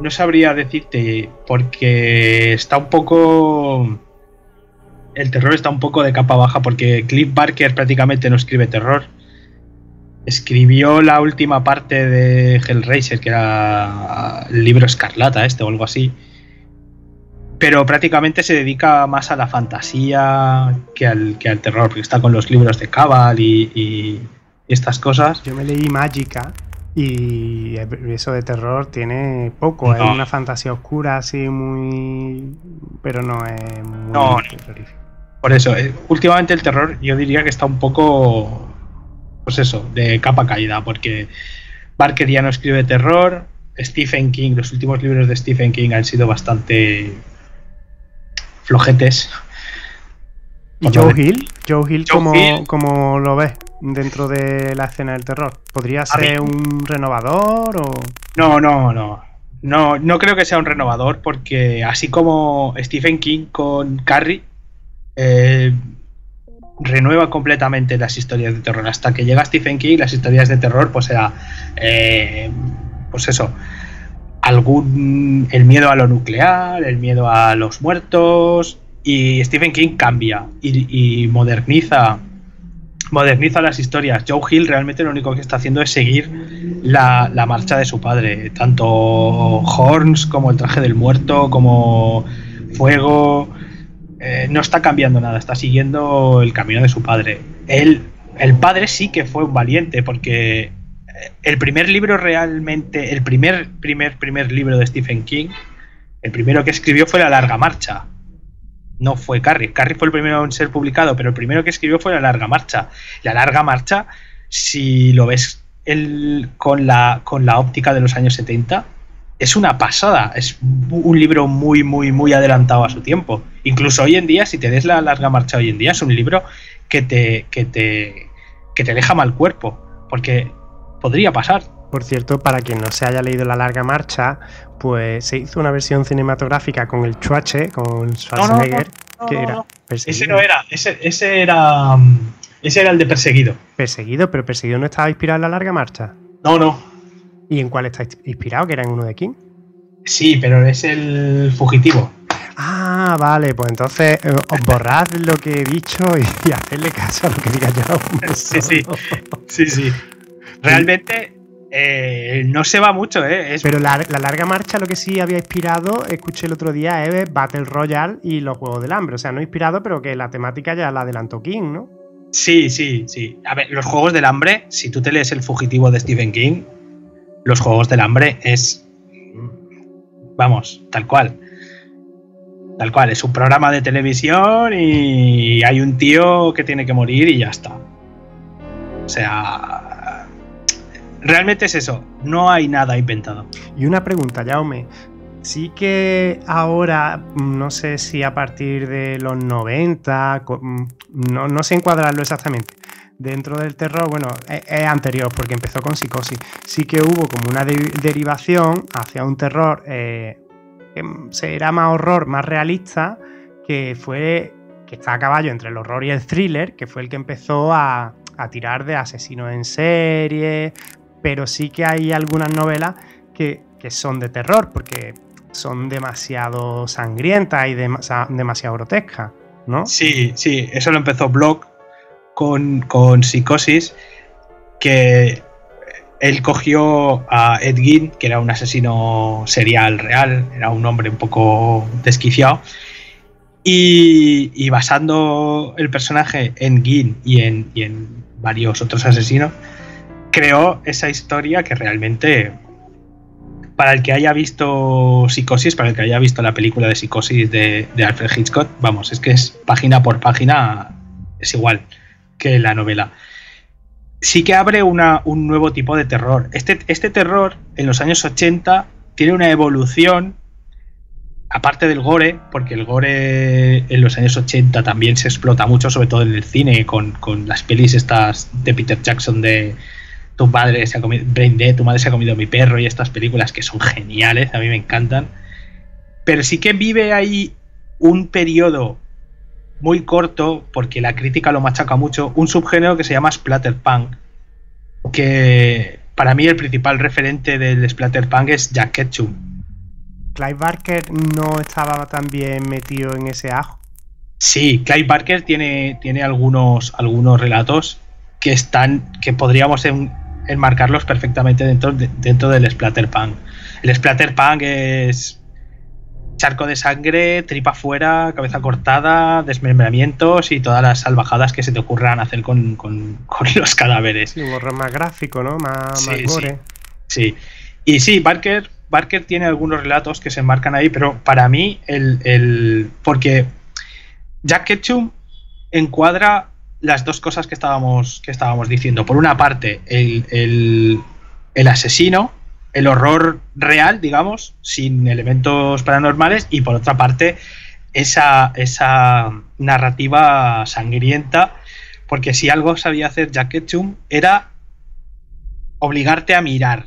no sabría decirte, porque está un poco... El terror está un poco de capa baja, porque Clive Barker prácticamente no escribe terror. Escribió la última parte de Hellraiser, que era el libro Escarlata este o algo así. Pero prácticamente se dedica más a la fantasía que al, que al terror, porque está con los libros de Cabal y, y, y estas cosas. Yo me leí Magica y eso de terror tiene poco. No. Es una fantasía oscura así muy... Pero no es muy no, terrorífico. Por eso, eh, últimamente el terror yo diría que está un poco... Pues eso, de capa caída, porque Barker ya no escribe terror. Stephen King, los últimos libros de Stephen King han sido bastante flojetes. ¿Y Joe Hill? Joe Hill, Joe ¿cómo, Hill? ¿Cómo lo ves dentro de la escena del terror? ¿Podría ser un renovador o...? No, no, no. No, no creo que sea un renovador, porque así como Stephen King con Carrie, eh, renueva completamente las historias de terror. Hasta que llega Stephen King, las historias de terror, pues era, eh, pues eso, algún, el miedo a lo nuclear, el miedo a los muertos, y Stephen King cambia y, y moderniza, moderniza las historias. Joe Hill realmente lo único que está haciendo es seguir la, la marcha de su padre, tanto Horns como El traje del muerto, como Fuego. Eh, no está cambiando nada, está siguiendo el camino de su padre. Él, el padre sí que fue un valiente, porque el primer libro realmente, el primer, primer, primer libro de Stephen King, el primero que escribió fue La larga marcha. No fue Carrie. Carrie fue el primero en ser publicado, pero el primero que escribió fue La larga marcha. La larga marcha, si lo ves el, con, la, con la óptica de los años setenta, es una pasada. Es un libro muy, muy, muy adelantado a su tiempo. Incluso hoy en día, si te des La larga marcha hoy en día, es un libro que te, que te, que te deja mal cuerpo, porque podría pasar. Por cierto, para quien no se haya leído La larga marcha, pues se hizo una versión cinematográfica con el Chuache, con Schwarzenegger. No, no, no, no, que era Perseguido. Ese no era, ese, ese era, ese era el de Perseguido. Perseguido, pero Perseguido no estaba inspirado en La larga marcha. No, no. ¿Y en cuál está inspirado? ¿Que era en uno de King? Sí, pero es El fugitivo. Ah, vale, pues entonces eh, os borrad lo que he dicho y, y hacedle caso a lo que diga yo. Sí, sí, sí, sí. Realmente... Eh, no se va mucho, ¿eh? Es... Pero la, la larga marcha, lo que sí había inspirado, escuché el otro día, es Battle Royale y los Juegos del Hambre. O sea, no inspirado, pero que la temática ya la adelantó King, ¿no? Sí, sí, sí. A ver, los Juegos del Hambre, si tú te lees El fugitivo de Stephen King, los Juegos del Hambre es... Vamos, tal cual. Tal cual, es un programa de televisión y hay un tío que tiene que morir y ya está. O sea... Realmente es eso, no hay nada inventado. Y una pregunta, Jaume. Sí que ahora, no sé si a partir de los noventa, no, no sé encuadrarlo exactamente, dentro del terror, bueno, es, es anterior porque empezó con Psicosis, sí que hubo como una de derivación hacia un terror eh, que será más horror, más realista, que fue, que está a caballo entre el horror y el thriller, que fue el que empezó a, a tirar de asesinos en serie... Pero sí que hay algunas novelas que, que son de terror, porque son demasiado sangrientas y de, demasiado grotescas, ¿no? Sí, sí, eso lo empezó Bloch con, con Psicosis, que él cogió a Ed Gein, que era un asesino serial real, era un hombre un poco desquiciado, y, y basando el personaje en Gein y en, y en varios otros asesinos, creó esa historia que realmente, para el que haya visto Psicosis, para el que haya visto la película de Psicosis de, de Alfred Hitchcock, vamos, es que es página por página, es igual que la novela. Sí que abre una, un nuevo tipo de terror. Este, este terror en los años ochenta tiene una evolución aparte del gore, porque el gore en los años ochenta también se explota mucho, sobre todo en el cine, con, con las pelis estas de Peter Jackson de tu padre se ha comido, Brain Dead, tu madre se ha comido a mi perro, y estas películas que son geniales, a mí me encantan. Pero sí que vive ahí un periodo muy corto, porque la crítica lo machaca mucho, un subgénero que se llama Splatterpunk, que para mí el principal referente del Splatterpunk es Jack Ketchum. ¿Clive Barker no estaba tan bien metido en ese ajo? Sí, Clive Barker tiene, tiene algunos, algunos relatos que están, que podríamos en, enmarcarlos perfectamente dentro, de, dentro del Splatterpunk. El Splatterpunk es charco de sangre, tripa fuera, cabeza cortada, desmembramientos y todas las salvajadas que se te ocurran hacer con, con, con los cadáveres. Sí, un horror más gráfico, ¿no? Más, sí, más gore. Sí, sí. Y sí, Barker, Barker tiene algunos relatos que se enmarcan ahí, pero para mí, el, el porque Jack Ketchum encuadra las dos cosas que estábamos, que estábamos diciendo. Por una parte, el, el, el asesino, el horror real, digamos, sin elementos paranormales, y por otra parte, esa, esa narrativa sangrienta, porque si algo sabía hacer Jack Ketchum era obligarte a mirar.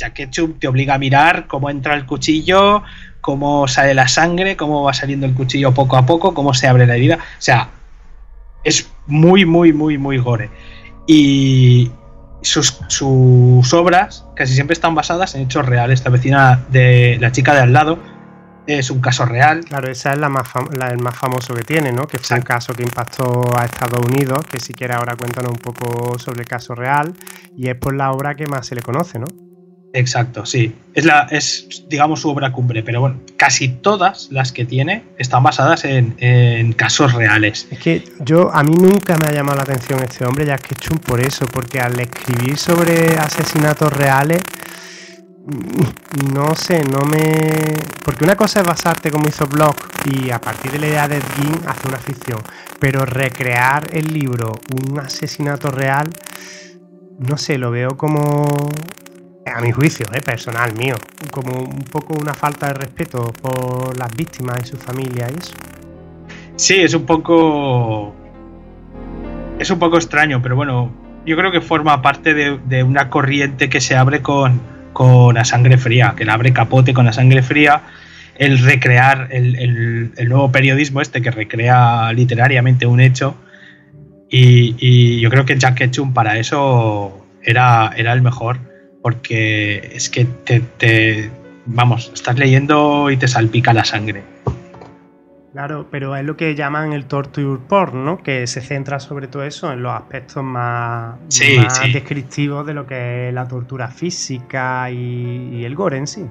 Jack Ketchum te obliga a mirar cómo entra el cuchillo, cómo sale la sangre, cómo va saliendo el cuchillo poco a poco, cómo se abre la herida. O sea, es muy, muy, muy, muy gore. Y Sus, sus obras casi siempre están basadas en hechos reales. La vecina de la chica de al lado es un caso real. Claro, esa es la más la, el más famoso que tiene, ¿no? Que fue un caso que impactó a Estados Unidos, que si quieres ahora cuéntanos un poco sobre el caso real, y es por la obra que más se le conoce, ¿no? Exacto, sí. Es, la, es digamos, su obra cumbre, pero bueno, casi todas las que tiene están basadas en, en casos reales. Es que yo, a mí nunca me ha llamado la atención este hombre, Jack Ketchum, por eso, porque al escribir sobre asesinatos reales, no sé, no me... Porque una cosa es basarte como hizo Bloch y a partir de la idea de King hacer una ficción, pero recrear el libro, un asesinato real, no sé, lo veo como... A mi juicio, eh, personal mío, como un poco una falta de respeto por las víctimas y su familia y eso. Sí, es un poco... Es un poco extraño, pero bueno, yo creo que forma parte de, de una corriente que se abre con, con la sangre fría, que la abre Capote con la sangre fría, el recrear el, el, el nuevo periodismo este que recrea literariamente un hecho, y, y yo creo que Jack Ketchum para eso era, era el mejor. Porque es que te, te... Vamos, estás leyendo y te salpica la sangre. Claro, pero es lo que llaman el torture porn, ¿no? Que se centra sobre todo eso, en los aspectos más, sí, más sí. descriptivos de lo que es la tortura física y, y el gore en sí.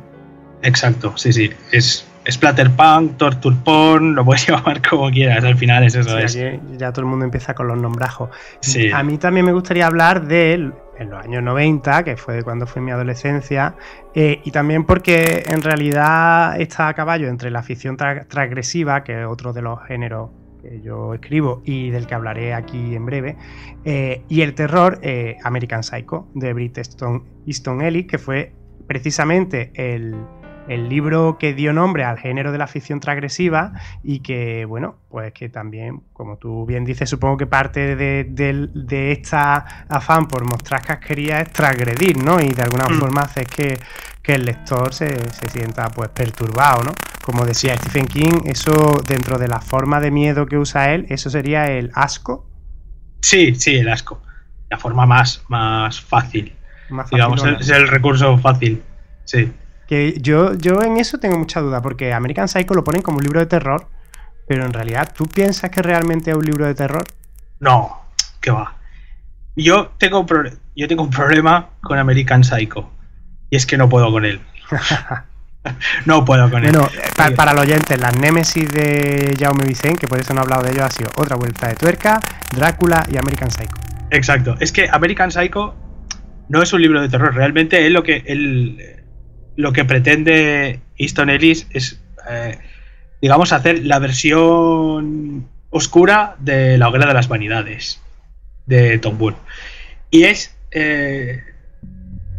Exacto, sí, sí. Es splatterpunk, torture porn, lo puedes llamar como quieras, al final es eso. Sí, es. Ya, ya todo el mundo empieza con los nombrajos. Sí. A mí también me gustaría hablar de... en los años noventa, que fue cuando fue mi adolescencia, eh, y también porque en realidad está a caballo entre la ficción tra transgresiva, que es otro de los géneros que yo escribo y del que hablaré aquí en breve, eh, y el terror, eh, American Psycho, de Bret Easton Ellis, que fue precisamente el, el libro que dio nombre al género de la ficción transgresiva y que, bueno, pues que también, como tú bien dices, supongo que parte de, de, de esta afán por mostrar casquería es transgredir, ¿no? Y de alguna forma hacer que, que el lector se, se sienta pues perturbado, ¿no? Como decía Stephen King, eso dentro de la forma de miedo que usa él, eso sería el asco. Sí, sí, el asco. La forma más, más fácil. Más fácil, digamos, es el recurso fácil, sí. Que yo, yo en eso tengo mucha duda, porque American Psycho lo ponen como un libro de terror, pero en realidad, ¿tú piensas que realmente es un libro de terror? No, que va. Yo tengo, yo tengo un problema con American Psycho, y es que no puedo con él. No puedo con él. Bueno, para, para los oyentes, las némesis de Jaume Vicent, que por eso no he hablado de ellos, ha sido Otra Vuelta de Tuerca, Drácula y American Psycho. Exacto, es que American Psycho no es un libro de terror, realmente es lo que él... Lo que pretende Easton Ellis es, eh, digamos, hacer la versión oscura de La Hoguera de las Vanidades de Tom Wolfe. Y es, eh,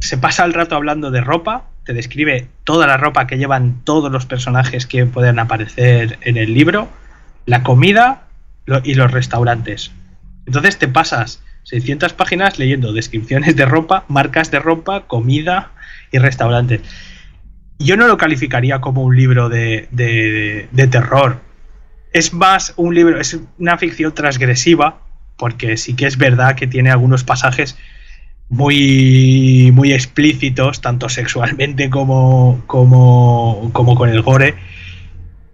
se pasa el rato hablando de ropa, te describe toda la ropa que llevan todos los personajes que pueden aparecer en el libro, la comida lo, y los restaurantes. Entonces te pasas seiscientas páginas leyendo descripciones de ropa, marcas de ropa, comida y restaurantes. Yo no lo calificaría como un libro de, de, de terror. Es más un libro, es una ficción transgresiva, porque sí que es verdad que tiene algunos pasajes muy, muy explícitos, tanto sexualmente como, como, como con el gore.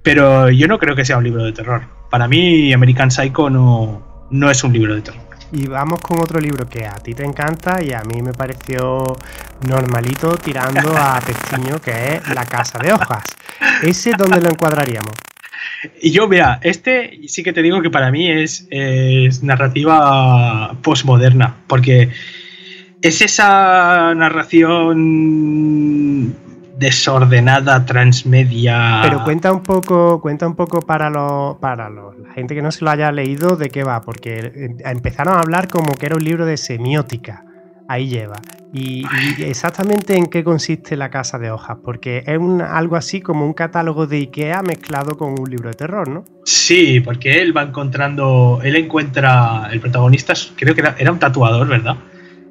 Pero yo no creo que sea un libro de terror. Para mí, American Psycho no, no es un libro de terror. Y vamos con otro libro que a ti te encanta y a mí me pareció normalito, tirando a pestiño, que es La Casa de Hojas. ¿Ese dónde lo encuadraríamos? Y yo, vea, este sí que te digo que para mí es, es narrativa postmoderna, porque es esa narración desordenada, transmedia. Pero cuenta un poco, cuenta un poco para los, para los, la gente que no se lo haya leído, de qué va, porque empezaron a hablar como que era un libro de semiótica. Ahí lleva. Y, y exactamente en qué consiste La Casa de Hojas, porque es un, algo así como un catálogo de Ikea mezclado con un libro de terror, ¿no? Sí, porque él va encontrando, él encuentra, el protagonista creo que era, era un tatuador, ¿verdad?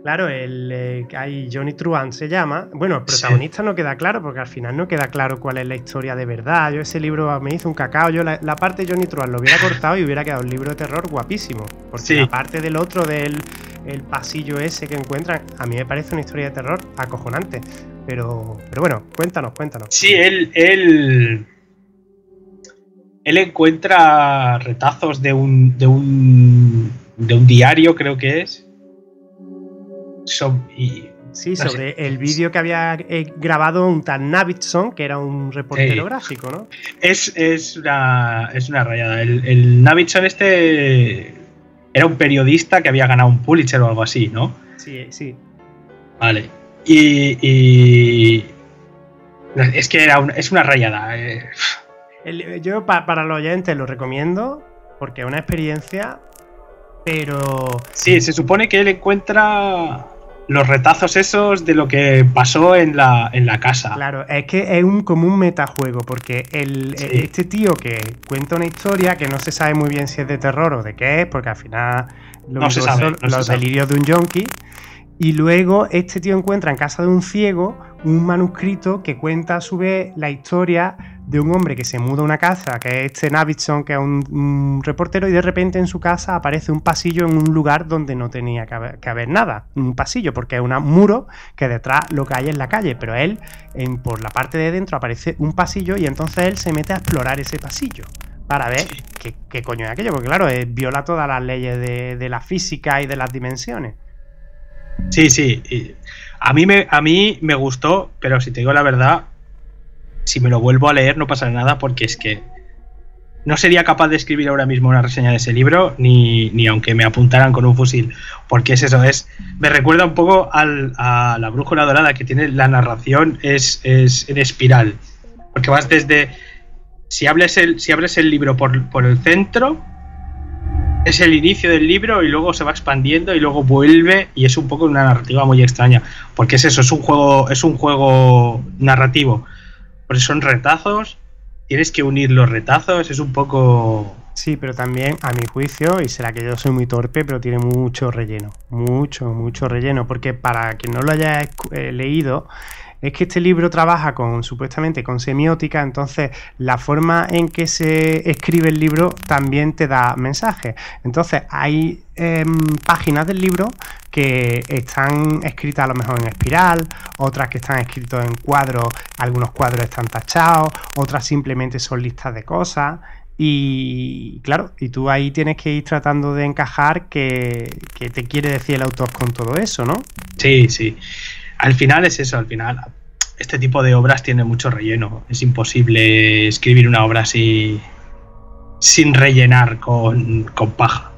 Claro, el eh, Johnny Truant se llama. Bueno, el protagonista sí. No queda claro, porque al final no queda claro cuál es la historia de verdad. Yo ese libro me hizo un cacao. Yo la, la parte de Johnny Truant lo hubiera cortado y hubiera quedado un libro de terror guapísimo. Porque sí. La parte del otro, del el pasillo ese que encuentran, a mí me parece una historia de terror acojonante. Pero, pero bueno, cuéntanos, cuéntanos. Sí, él, él, él encuentra retazos de un, de un, de un diario, creo que es. So, y, sí, no sobre sé. El vídeo que había grabado un tal Navidson, que era un reportero sí. gráfico, ¿no? Es, es, una, es una rayada. El, el Navidson este era un periodista que había ganado un Pulitzer o algo así, ¿no? Sí, sí. Vale. Y... y es que era una, es una rayada. El, yo pa, para los oyentes lo recomiendo, porque es una experiencia, pero... Sí, se supone que él encuentra... los retazos esos de lo que pasó en la, en la casa. Claro, es que es un, como un metajuego, porque el, sí. este tío que cuenta una historia que no se sabe muy bien si es de terror o de qué es, porque al final lo no se sabe, son no los se delirios sabe. de un yonki, y luego este tío encuentra en casa de un ciego un manuscrito que cuenta a su vez la historia de un hombre que se muda a una casa, que es este Navidson, que es un, un reportero, y de repente en su casa aparece un pasillo en un lugar donde no tenía que haber, que haber nada, un pasillo, porque es un muro que detrás lo que hay es la calle, pero él, en, por la parte de dentro aparece un pasillo y entonces él se mete a explorar ese pasillo para ver sí. qué, qué coño es aquello, porque claro, él viola todas las leyes de, de la física y de las dimensiones. Sí, sí, a mí me, a mí me gustó, pero si te digo la verdad, si me lo vuelvo a leer no pasará nada, porque es que no sería capaz de escribir ahora mismo una reseña de ese libro, ni, ni aunque me apuntaran con un fusil, porque es eso, es me recuerda un poco al, a La Brújula Dorada, que tiene la narración es, es en espiral, porque vas desde, si abres el, si abres el libro por, por el centro, es el inicio del libro y luego se va expandiendo y luego vuelve, y es un poco una narrativa muy extraña, porque es eso, es un juego, es un juego narrativo. Porque son retazos, tienes que unir los retazos, es un poco... Sí, pero también, a mi juicio, y será que yo soy muy torpe, pero tiene mucho relleno, mucho, mucho relleno, porque para quien no lo haya eh, leído, es que este libro trabaja con, supuestamente, con semiótica, entonces la forma en que se escribe el libro también te da mensajes. Entonces hay eh, páginas del libro que están escritas a lo mejor en espiral, otras que están escritas en cuadros, algunos cuadros están tachados, otras simplemente son listas de cosas. Y claro, y tú ahí tienes que ir tratando de encajar qué te quiere decir el autor con todo eso, ¿no? Sí, sí. Al final es eso, al final este tipo de obras tiene mucho relleno. Es imposible escribir una obra así sin rellenar con, con paja.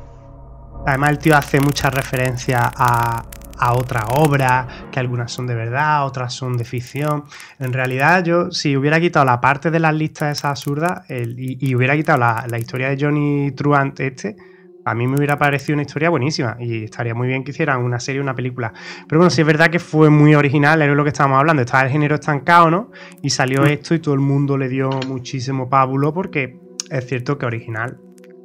Además el tío hace muchas referencias a, a otras obras, que algunas son de verdad, otras son de ficción. En realidad yo, si hubiera quitado la parte de las listas esas absurdas el, y, y hubiera quitado la, la historia de Johnny Truant este... a mí me hubiera parecido una historia buenísima y estaría muy bien que hicieran una serie o una película. Pero bueno, sí es verdad que fue muy original, era lo que estábamos hablando, estaba el género estancado, ¿no? Y salió esto y todo el mundo le dio muchísimo pábulo porque es cierto que original,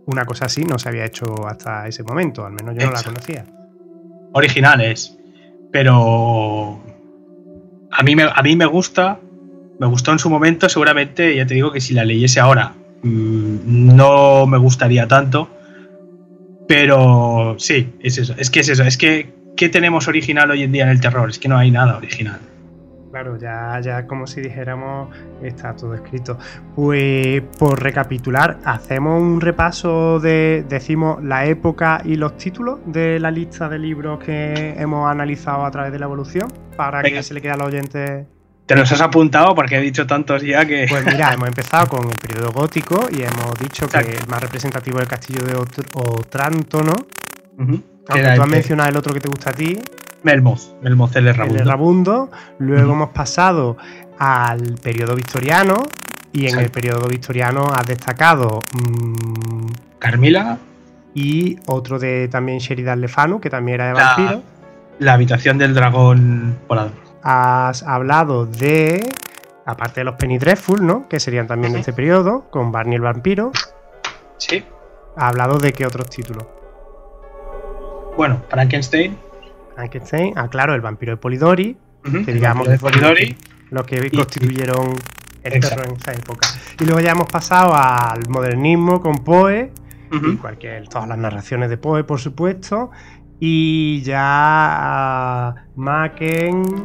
una cosa así no se había hecho hasta ese momento, al menos yo no la conocía. Originales, pero a mí me, a mí me gusta, me gustó en su momento, seguramente, ya te digo que si la leyese ahora mmm, no me gustaría tanto. Pero sí, es eso, es que es eso, es que ¿qué tenemos original hoy en día en el terror? Es que no hay nada original. Claro, ya, ya como si dijéramos está todo escrito. Pues por recapitular, hacemos un repaso de, decimos, la época y los títulos de la lista de libros que hemos analizado a través de la evolución, para Venga. que se le quede a los oyentes... Te los has apuntado porque he dicho tantos ya que... Pues mira, hemos empezado con el periodo gótico y hemos dicho Exacto. que el más representativo es el castillo de Otranto, ¿no? Uh-huh. Aunque tú has mencionado el otro que te gusta a ti. Melmoth, Melmoth el Errabundo. El Errabundo. Luego uh-huh. hemos pasado al periodo victoriano y en Exacto. el periodo victoriano has destacado... Mmm, Carmila. Y otro de también Sheridan Le Fanu, que también era de la, vampiro. La habitación del dragón volador. Has hablado de, aparte de los Penny Dreadful, ¿no? Que serían también de este periodo, con Barney el Vampiro. Sí. ¿Has hablado de qué otros títulos? Bueno, Frankenstein. Frankenstein, ah, claro, el vampiro de Polidori. Uh-huh, que digamos de Polidori. Los que, los que y, constituyeron y, el terror en esa época. Y luego ya hemos pasado al modernismo con Poe, uh-huh. y cualquier, todas las narraciones de Poe, por supuesto. Y ya uh, Machen.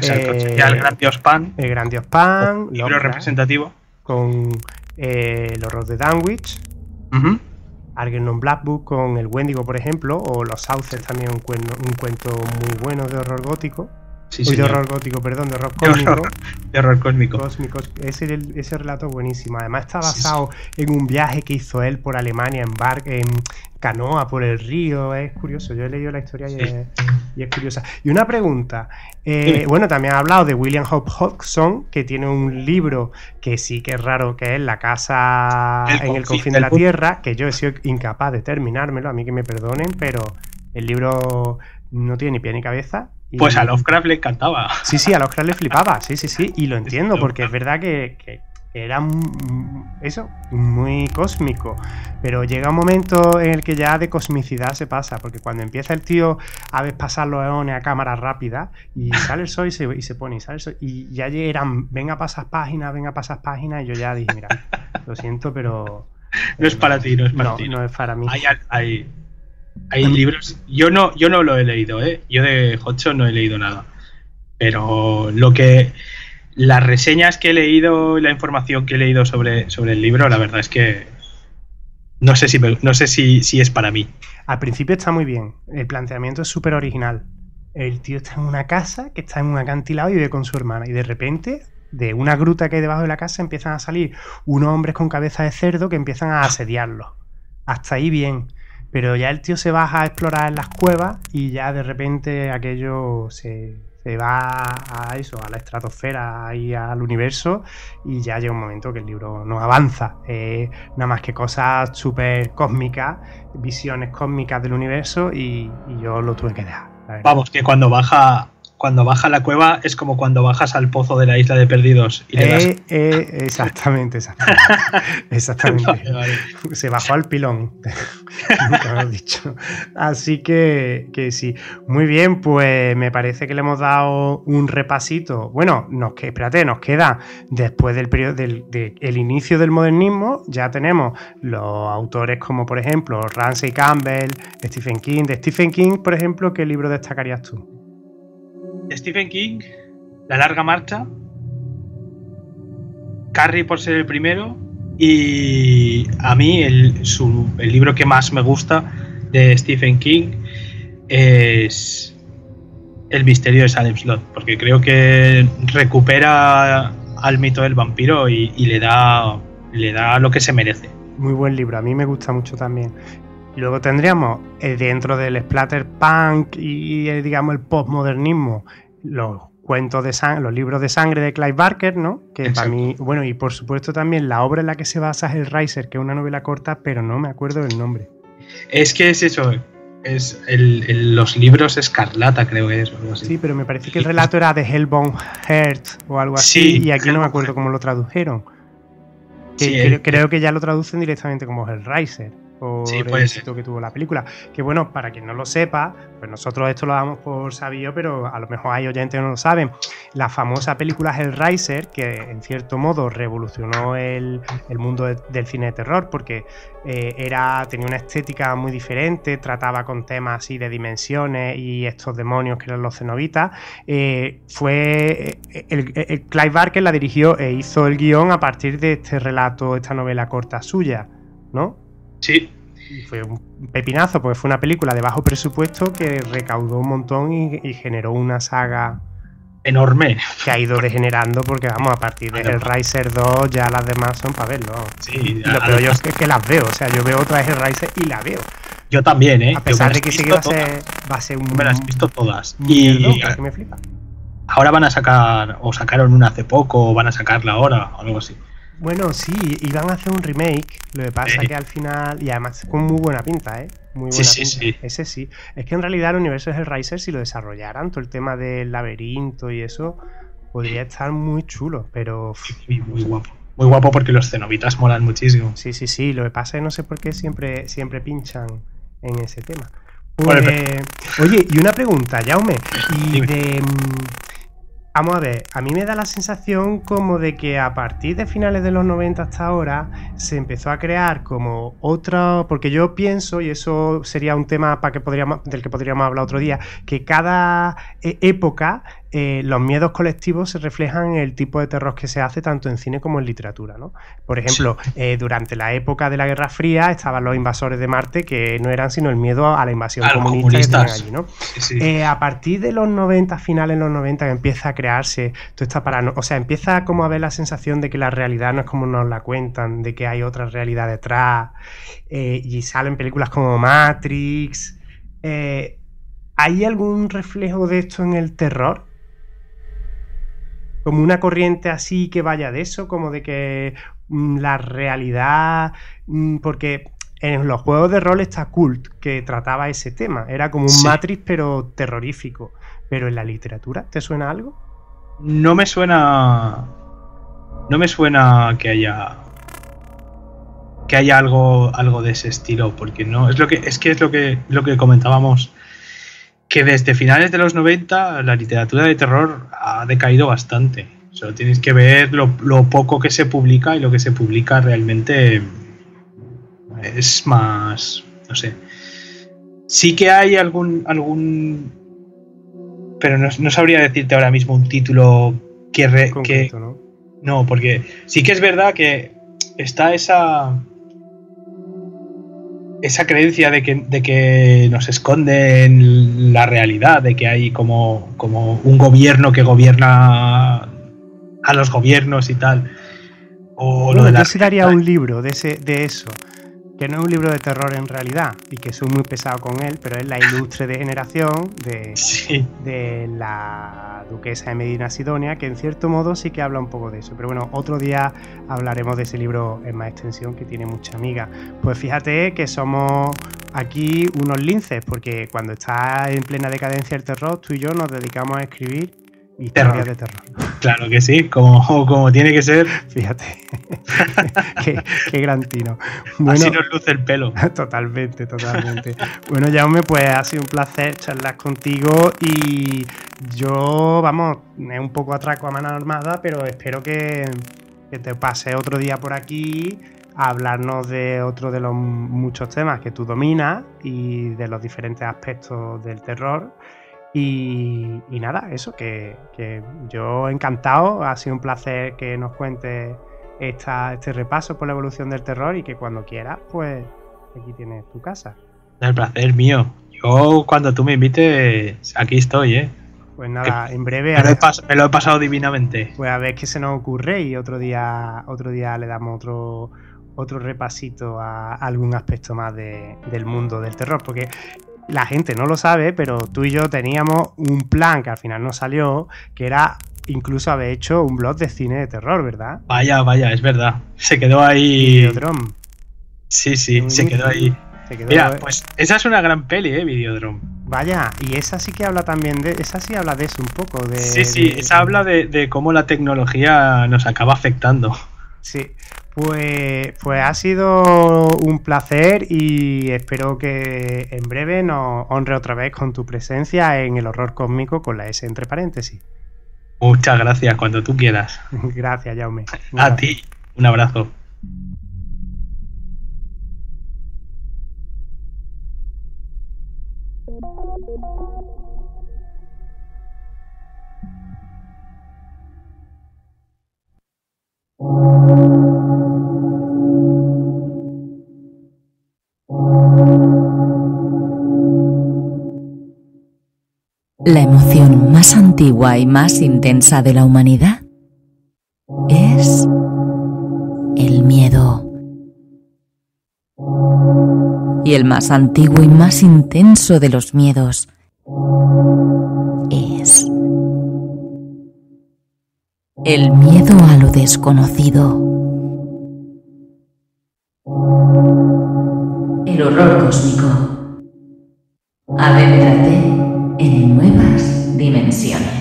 Exacto, eh, ya el Gran Diospan. El Gran Diospan. Libro representativo. Con eh, El Horror de Dunwich. Uh-huh. Algernon Blackwood con El Wendigo, por ejemplo. O Los Sauces, también un, cuerno, un cuento muy bueno de horror gótico. Sí, Uy, de horror gótico, perdón, de horror cósmico. De horror, de horror cósmico. Cósmico. Ese, ese relato es buenísimo. Además está basado sí, sí. en un viaje que hizo él por Alemania en, bar, en canoa, por el río. Es curioso, yo he leído la historia sí. y, es, y es curiosa. Y una pregunta. Eh, bueno, también ha hablado de William Hope Hodgson, que tiene un libro que sí que es raro, que es La casa el en el confín de la confín. tierra, que yo he sido incapaz de terminármelo, a mí que me perdonen, pero el libro no tiene ni pie ni cabeza. Y... Pues a Lovecraft le encantaba. Sí, sí, a Lovecraft le flipaba, sí, sí, sí. Y lo entiendo, porque es verdad que, que era eso, muy cósmico. Pero llega un momento en el que ya de cosmicidad se pasa, porque cuando empieza el tío a ver pasar los eones a cámara rápida, y sale el sol y se, y se pone, y sale el sol. Y ya eran, venga, pasas páginas, venga, pasas páginas, y yo ya dije, mira, lo siento, pero... No es para ti, no es para ti. No, no es para mí. Hay... hay... Hay libros, yo no, yo no lo he leído, ¿eh? Yo de Hodgson no he leído nada. Pero lo que las reseñas que he leído y la información que he leído sobre, sobre el libro, la verdad es que no sé si no sé si, si es para mí. Al principio está muy bien, el planteamiento es súper original. El tío está en una casa que está en un acantilado y vive con su hermana, y de repente, de una gruta que hay debajo de la casa, empiezan a salir unos hombres con cabeza de cerdo que empiezan a asediarlos. Hasta ahí bien. Pero ya el tío se baja a explorar en las cuevas y ya de repente aquello se, se va a eso, a la estratosfera y al universo, y ya llega un momento que el libro no avanza. Eh, nada más que cosas súper cósmicas, visiones cósmicas del universo, y, y yo lo tuve que dejar. Vamos, que cuando baja... Cuando baja la cueva es como cuando bajas al pozo de la isla de perdidos. Y le das... eh, eh, exactamente, exactamente. exactamente. Vale, vale. Se bajó al pilón. Nunca lo he dicho. Así que, que sí. Muy bien, pues me parece que le hemos dado un repasito. Bueno, nos que, espérate, nos queda después del periodo del de, el inicio del modernismo, ya tenemos los autores como, por ejemplo, Ramsey Campbell, Stephen King. De Stephen King, por ejemplo, ¿qué libro destacarías tú? Stephen King, La larga marcha, Carrie por ser el primero, y a mí el, su, el libro que más me gusta de Stephen King es El misterio de Salem Slot, porque creo que recupera al mito del vampiro y, y le, da, le da lo que se merece. Muy buen libro, a mí me gusta mucho también. Luego tendríamos, dentro del splatterpunk y, digamos, el postmodernismo, los cuentos de sangre, los libros de sangre de Clive Barker, ¿no? Que Exacto. para mí, bueno, y por supuesto también la obra en la que se basa es Hellraiser, que es una novela corta, pero no me acuerdo del nombre. Es que es eso, es el, el, los libros Escarlata, creo que es, o algo así. Sí, pero me parece que el relato era de Hellbound Heart o algo así, sí, y aquí no me acuerdo cómo lo tradujeron. Que sí, creo, el, creo que ya lo traducen directamente como Hellraiser, por sí, el éxito que tuvo la película. Que bueno, para quien no lo sepa, pues nosotros esto lo damos por sabido, pero a lo mejor hay oyentes que no lo saben. La famosa película Hellraiser, que en cierto modo revolucionó el, el mundo de, del cine de terror, porque eh, era, tenía una estética muy diferente, trataba con temas así de dimensiones y estos demonios que eran los cenobitas. Eh, fue el, el, el Clive Barker la dirigió e hizo el guión a partir de este relato, esta novela corta suya, ¿no? Sí. Fue un pepinazo, porque fue una película de bajo presupuesto que recaudó un montón y, y generó una saga enorme que ha ido degenerando, porque vamos, a partir de Hellraiser dos ya las demás son para verlo. Sí, y lo peor yo es que las veo, o sea, yo veo otra Hellraiser y la veo. Yo también, ¿eh? A pesar de que sí que va a ser, va a ser un... Me las he visto todas. Y que me flipa. Ahora van a sacar, o sacaron una hace poco, o van a sacarla ahora, o algo así. Bueno, sí, iban a hacer un remake, lo que pasa eh. que al final, y además con muy buena pinta, ¿eh? Muy buena sí, sí, pinta. Sí. Ese sí. Es que en realidad el universo de Hellraiser, si lo desarrollaran, todo el tema del laberinto y eso, podría estar muy chulo, pero... Sí, muy guapo. Muy guapo porque los cenobitas molan muchísimo. Sí, sí, sí, lo que pasa es que no sé por qué siempre, siempre pinchan en ese tema. Pues, bueno, eh, oye, y una pregunta, Jaume, y dime. de... Vamos a ver, a mí me da la sensación como de que a partir de finales de los noventa hasta ahora se empezó a crear como otra... Porque yo pienso, y eso sería un tema para que podríamos, del que podríamos hablar otro día, que cada época eh, los miedos colectivos se reflejan en el tipo de terror que se hace tanto en cine como en literatura, ¿no? Por ejemplo, sí. eh, durante la época de la Guerra Fría estaban los invasores de Marte, que no eran sino el miedo a la invasión a comunista que tenían allí, ¿no? Sí, sí. Eh, a partir de los noventa, finales de los noventa, que empieza a crear Todo está parano o sea, empieza como a ver la sensación de que la realidad no es como nos la cuentan, de que hay otra realidad detrás, eh, y salen películas como Matrix. Eh, ¿Hay algún reflejo de esto en el terror? ¿Como una corriente así que vaya de eso? Como de que mm, la realidad... Mm, porque en los juegos de rol está Cult, que trataba ese tema. Era como un sí. Matrix, pero terrorífico. Pero en la literatura, ¿te suena algo? No me suena. No me suena que haya. Que haya algo. algo de ese estilo. Porque no. Es lo que. Es que es lo que lo que comentábamos. Que desde finales de los noventa la literatura de terror ha decaído bastante. Solo tienes que ver lo, lo poco que se publica, y lo que se publica realmente es más. No sé. Sí que hay algún. algún. Pero no, no sabría decirte ahora mismo un título que... Re, concreto, que ¿no? no, porque sí que es verdad que está esa... Esa creencia de que, de que nos esconden la realidad, de que hay como, como un gobierno que gobierna a los gobiernos y tal. O bueno, lo de yo la sí daría un libro de, ese, de eso. Que no es un libro de terror en realidad, y que soy muy pesado con él, pero es la ilustre degeneración de, sí. de la duquesa de Medina Sidonia, que en cierto modo sí que habla un poco de eso. Pero bueno, otro día hablaremos de ese libro en más extensión, que tiene mucha miga. Pues fíjate que somos aquí unos linces, porque cuando está en plena decadencia el terror, tú y yo nos dedicamos a escribir historias de terror. Claro que sí, como, como tiene que ser. Fíjate, qué, qué gran tino. Bueno, así nos luce el pelo. Totalmente, totalmente. Bueno, Jaume, pues ha sido un placer charlar contigo, y yo, vamos, es un poco atraco a mano armada, pero espero que, que te pase otro día por aquí a hablarnos de otro de los muchos temas que tú dominas y de los diferentes aspectos del terror. Y, y nada, eso, que, que yo encantado, ha sido un placer que nos cuentes esta, este repaso por la evolución del terror, y que cuando quieras, pues aquí tienes tu casa. El placer mío, yo cuando tú me invites, aquí estoy, ¿eh? Pues nada, que en breve... Me lo, he pas- me lo he pasado divinamente. Pues a ver qué se nos ocurre, y otro día, otro día le damos otro... otro repasito a algún aspecto más de, del mundo del terror, porque la gente no lo sabe, pero tú y yo teníamos un plan que al final no salió, que era incluso haber hecho un blog de cine de terror, ¿verdad? Vaya, vaya, es verdad. Se quedó ahí... Videodrome. Sí, sí, se quedó ahí. Se quedó. Mira, pues esa es una gran peli, ¿eh? Videodrome. Vaya, y esa sí que habla también de... Esa sí habla de eso un poco. De, sí, sí, de, esa habla de, de cómo la tecnología nos acaba afectando. Sí, pues, pues ha sido un placer y espero que en breve nos honre otra vez con tu presencia en El Horror Cósmico con la S entre paréntesis. Muchas gracias, cuando tú quieras. Gracias, Jaume. A ti, un abrazo. La emoción más antigua y más intensa de la humanidad es el miedo. Y el más antiguo y más intenso de los miedos es el miedo a lo desconocido. El horror cósmico. Adéntrate en nuevas dimensiones.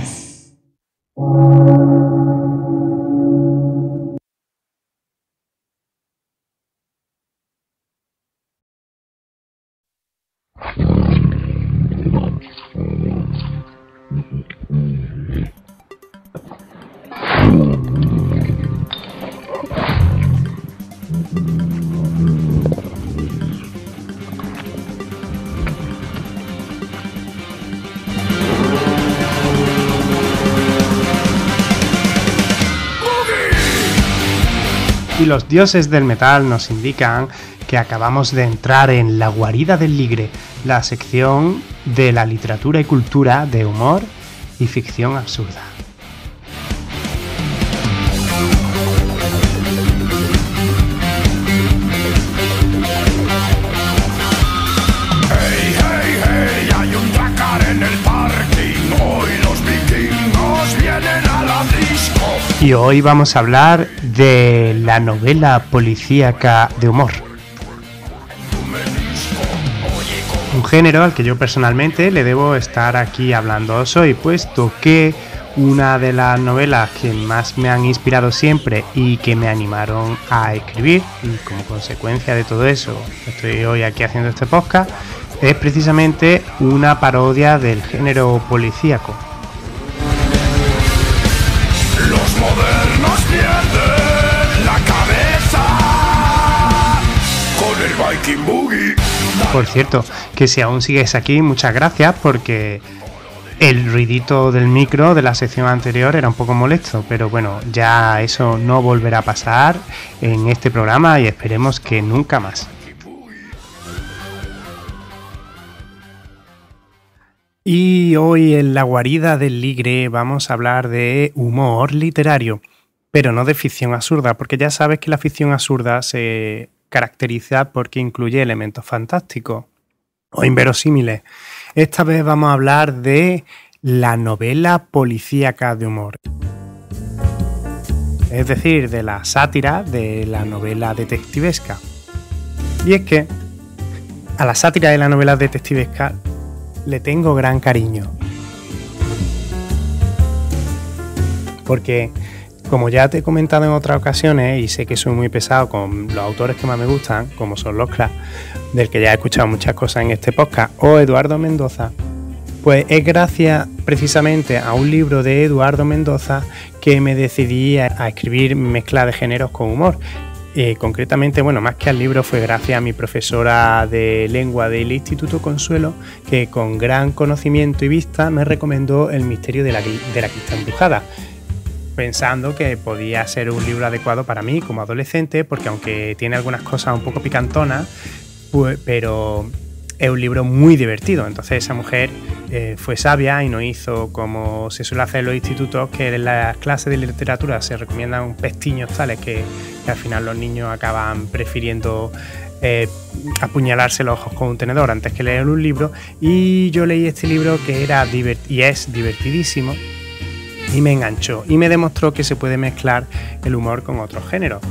Los dioses del metal nos indican que acabamos de entrar en La guarida del ligre, la sección de la literatura y cultura de humor y ficción absurda. Hey, hey, hey, hay un Dakar en el parking, hoy los vikingos vienen a la disco. Y hoy vamos a hablar de la novela policíaca de humor. Un género al que yo personalmente le debo estar aquí hablando hoy, puesto que una de las novelas que más me han inspirado siempre y que me animaron a escribir, y como consecuencia de todo eso estoy hoy aquí haciendo este podcast, es precisamente una parodia del género policíaco. Los modernos pierden Viking Boogie. Por cierto, que si aún sigues aquí, muchas gracias, porque el ruidito del micro de la sección anterior era un poco molesto, pero bueno, ya eso no volverá a pasar en este programa y esperemos que nunca más. Y hoy en La guarida del ligre vamos a hablar de humor literario, pero no de ficción absurda, porque ya sabes que la ficción absurda se caracteriza porque incluye elementos fantásticos o inverosímiles. Esta vez vamos a hablar de la novela policíaca de humor, es decir, de la sátira de la novela detectivesca. Y es que a la sátira de la novela detectivesca le tengo gran cariño, porque como ya te he comentado en otras ocasiones, y sé que soy muy pesado con los autores que más me gustan, como son Lovecraft, del que ya he escuchado muchas cosas en este podcast, o Eduardo Mendoza, pues es gracias precisamente a un libro de Eduardo Mendoza que me decidí a escribir mezcla de géneros con humor. Eh, concretamente, bueno, más que al libro, fue gracias a mi profesora de lengua del Instituto Consuelo, que con gran conocimiento y vista me recomendó El misterio de la, de la crista embrujada, pensando que podía ser un libro adecuado para mí como adolescente, porque aunque tiene algunas cosas un poco picantonas, pues, pero es un libro muy divertido. Entonces esa mujer eh, fue sabia y no hizo como se suele hacer en los institutos, que en las clases de literatura se recomiendan un pestiños tales que, que al final los niños acaban prefiriendo eh, apuñalarse los ojos con un tenedor antes que leer un libro. Y yo leí este libro, que era divert- y es divertidísimo, y me enganchó y me demostró que se puede mezclar el humor con otros géneros,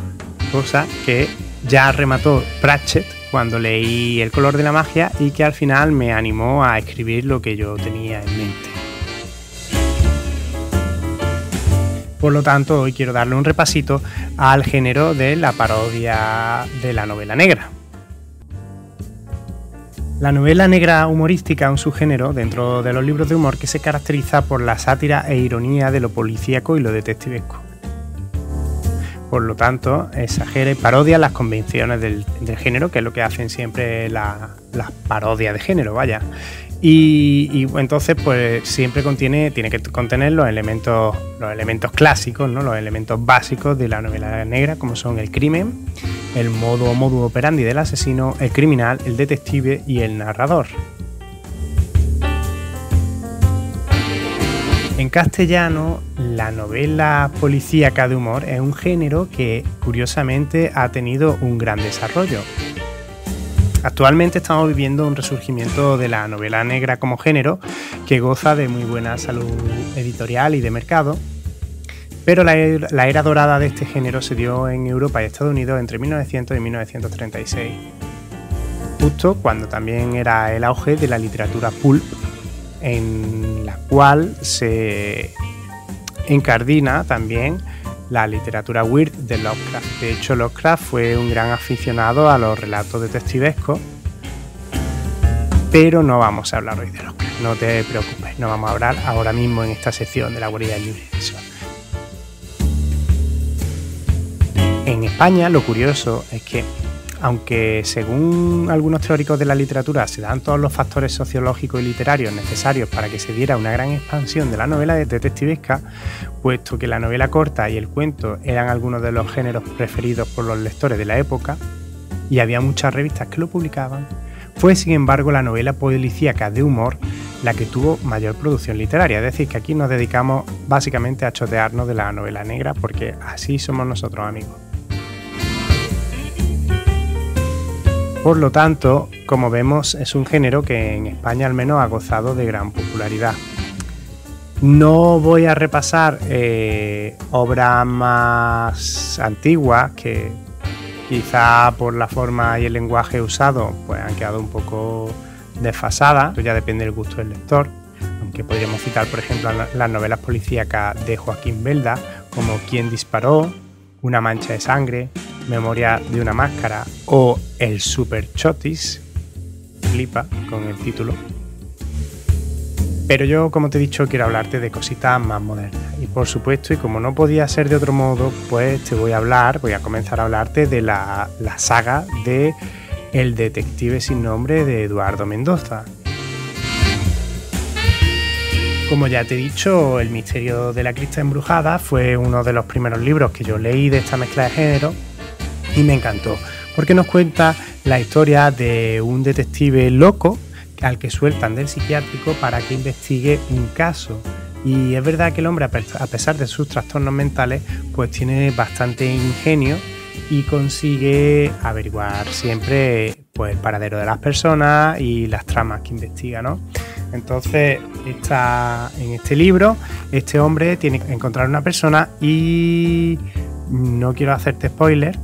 cosa que ya remató Pratchett cuando leí El color de la magia y que al final me animó a escribir lo que yo tenía en mente. Por lo tanto, hoy quiero darle un repasito al género de la parodia de la novela negra. La novela negra humorística es un subgénero dentro de los libros de humor que se caracteriza por la sátira e ironía de lo policíaco y lo detectivesco. Por lo tanto, exagera y parodia las convenciones del, del género, que es lo que hacen siempre las la parodias de género, vaya. Y, y entonces, pues siempre contiene, tiene que contener los elementos, los elementos clásicos, ¿no? Los elementos básicos de la novela negra, como son el crimen, el modo o modus operandi del asesino, el criminal, el detective y el narrador. En castellano, la novela policíaca de humor es un género que, curiosamente, ha tenido un gran desarrollo. Actualmente estamos viviendo un resurgimiento de la novela negra como género, que goza de muy buena salud editorial y de mercado, pero la era, la era dorada de este género se dio en Europa y Estados Unidos entre mil novecientos y mil novecientos treinta y seis, justo cuando también era el auge de la literatura pulp, en la cual se encardina también la literatura weird de Lovecraft. De hecho, Lovecraft fue un gran aficionado a los relatos detectivescos, pero no vamos a hablar hoy de Lovecraft, no te preocupes, no vamos a hablar ahora mismo en esta sección de la guarida del libre expresión. En España lo curioso es que, aunque según algunos teóricos de la literatura se dan todos los factores sociológicos y literarios necesarios para que se diera una gran expansión de la novela detectivesca, puesto que la novela corta y el cuento eran algunos de los géneros preferidos por los lectores de la época, y había muchas revistas que lo publicaban, fue sin embargo la novela policíaca de humor la que tuvo mayor producción literaria. Es decir, que aquí nos dedicamos básicamente a chotearnos de la novela negra, porque así somos nosotros, amigos. Por lo tanto, como vemos, es un género que en España al menos ha gozado de gran popularidad. No voy a repasar eh, obras más antiguas que quizá por la forma y el lenguaje usado pues han quedado un poco desfasadas. Esto ya depende del gusto del lector, aunque podríamos citar por ejemplo las novelas policíacas de Joaquín Belda, como Quién disparó, Una mancha de sangre, Memoria de una máscara o El super chotis, flipa con el título. Pero yo, como te he dicho, quiero hablarte de cositas más modernas. Y por supuesto, y como no podía ser de otro modo, pues te voy a hablar, voy a comenzar a hablarte de la, la saga de El detective sin nombre de Eduardo Mendoza. Como ya te he dicho, El misterio de la cripta embrujada fue uno de los primeros libros que yo leí de esta mezcla de género y me encantó, porque nos cuenta la historia de un detective loco al que sueltan del psiquiátrico para que investigue un caso. Y es verdad que el hombre, a pesar de sus trastornos mentales, pues tiene bastante ingenio y consigue averiguar siempre pues, el paradero de las personas y las tramas que investiga, ¿no? Entonces, está en este libro, este hombre tiene que encontrar una persona y no quiero hacerte spoiler,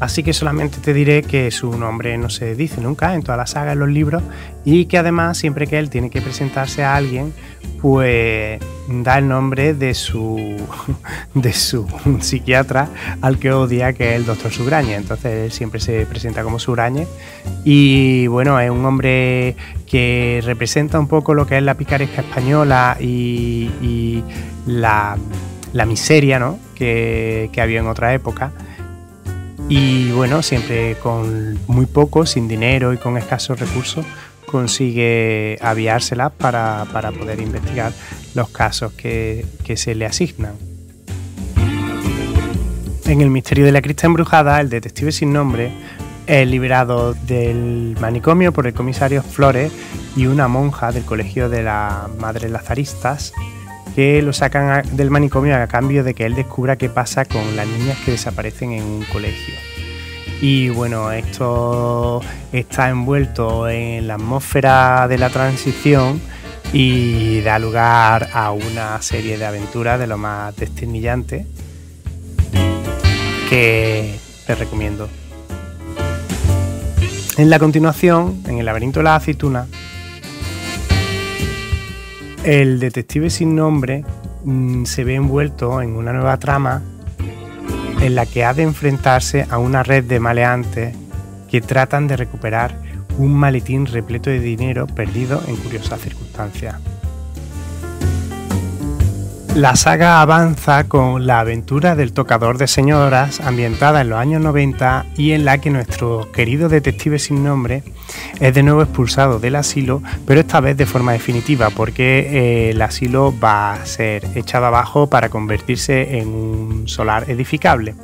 así que solamente te diré que su nombre no se dice nunca en toda la saga, en los libros, y que además siempre que él tiene que presentarse a alguien, pues da el nombre de su, de su psiquiatra al que odia, que es el doctor Sugrañe. Entonces él siempre se presenta como Sugrañe y bueno, es un hombre que representa un poco lo que es la picaresca española y, y la, la miseria, ¿no? que, que había en otra época. Y bueno, siempre con muy poco, sin dinero y con escasos recursos, consigue aviárselas para, para poder investigar los casos que, que se le asignan. En El misterio de la cripta embrujada, el detective sin nombre es liberado del manicomio por el comisario Flores y una monja del colegio de las Madres Lazaristas, que lo sacan del manicomio a cambio de que él descubra qué pasa con las niñas que desaparecen en un colegio. Y bueno, esto está envuelto en la atmósfera de la transición y da lugar a una serie de aventuras de lo más desternillante que les recomiendo. En la continuación, en El laberinto de las aceitunas, el detective sin nombre mmm, se ve envuelto en una nueva trama en la que ha de enfrentarse a una red de maleantes que tratan de recuperar un maletín repleto de dinero perdido en curiosas circunstancias. La saga avanza con la aventura del tocador de señoras, ambientada en los años noventa y en la que nuestro querido detective sin nombre es de nuevo expulsado del asilo, pero esta vez de forma definitiva, porque eh, el asilo va a ser echado abajo para convertirse en un solar edificable.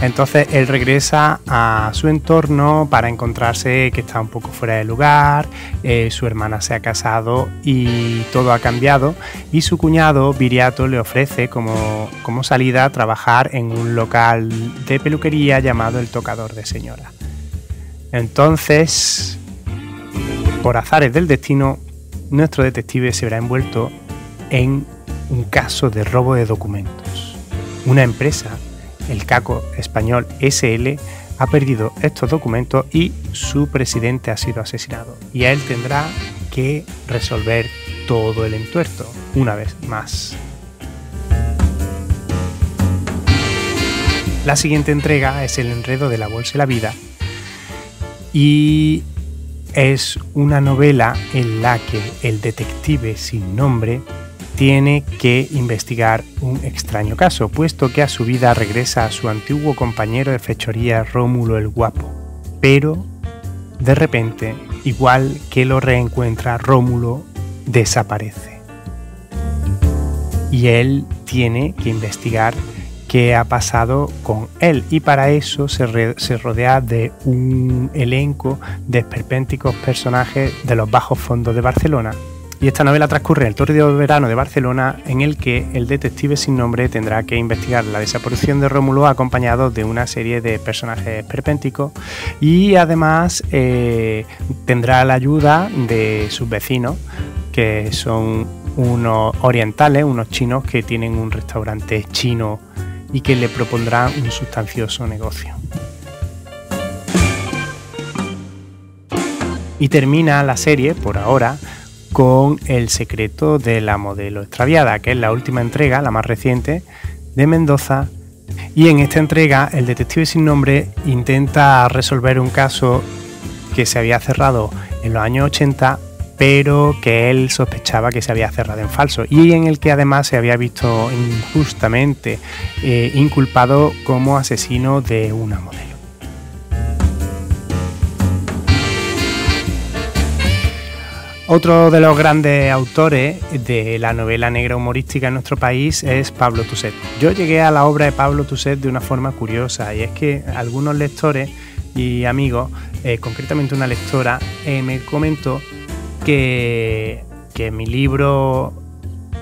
Entonces él regresa a su entorno para encontrarse que está un poco fuera de lugar, eh, su hermana se ha casado y todo ha cambiado, y su cuñado Viriato le ofrece como, como salida trabajar en un local de peluquería llamado El Tocador de Señora. Entonces, por azares del destino, nuestro detective se verá envuelto en un caso de robo de documentos. Una empresa, el Caco Español S L, ha perdido estos documentos y su presidente ha sido asesinado. Y él tendrá que resolver todo el entuerto, una vez más. La siguiente entrega es El enredo de la bolsa y la vida, y es una novela en la que el detective sin nombre tiene que investigar un extraño caso, puesto que a su vida regresa a su antiguo compañero de fechoría Rómulo el Guapo. Pero, de repente, igual que lo reencuentra, Rómulo desaparece. Y él tiene que investigar qué ha pasado con él, y para eso se, re, se rodea de un elenco de esperpénticos personajes de los bajos fondos de Barcelona. Y esta novela transcurre en el torrido verano de Barcelona, en el que el detective sin nombre tendrá que investigar la desaparición de Rómulo acompañado de una serie de personajes esperpénticos, y además eh, tendrá la ayuda de sus vecinos, que son unos orientales, unos chinos que tienen un restaurante chino y que le propondrá un sustancioso negocio. Y termina la serie, por ahora, con El secreto de la modelo extraviada, que es la última entrega, la más reciente, de Mendoza. Y en esta entrega, el detective sin nombre intenta resolver un caso que se había cerrado en los años ochenta, pero que él sospechaba que se había cerrado en falso, y en el que además se había visto injustamente eh, inculpado como asesino de una modelo. Otro de los grandes autores de la novela negra humorística en nuestro país es Pablo Tusset. Yo llegué a la obra de Pablo Tusset de una forma curiosa, y es que algunos lectores y amigos, eh, concretamente una lectora, eh, me comentó Que, que mi libro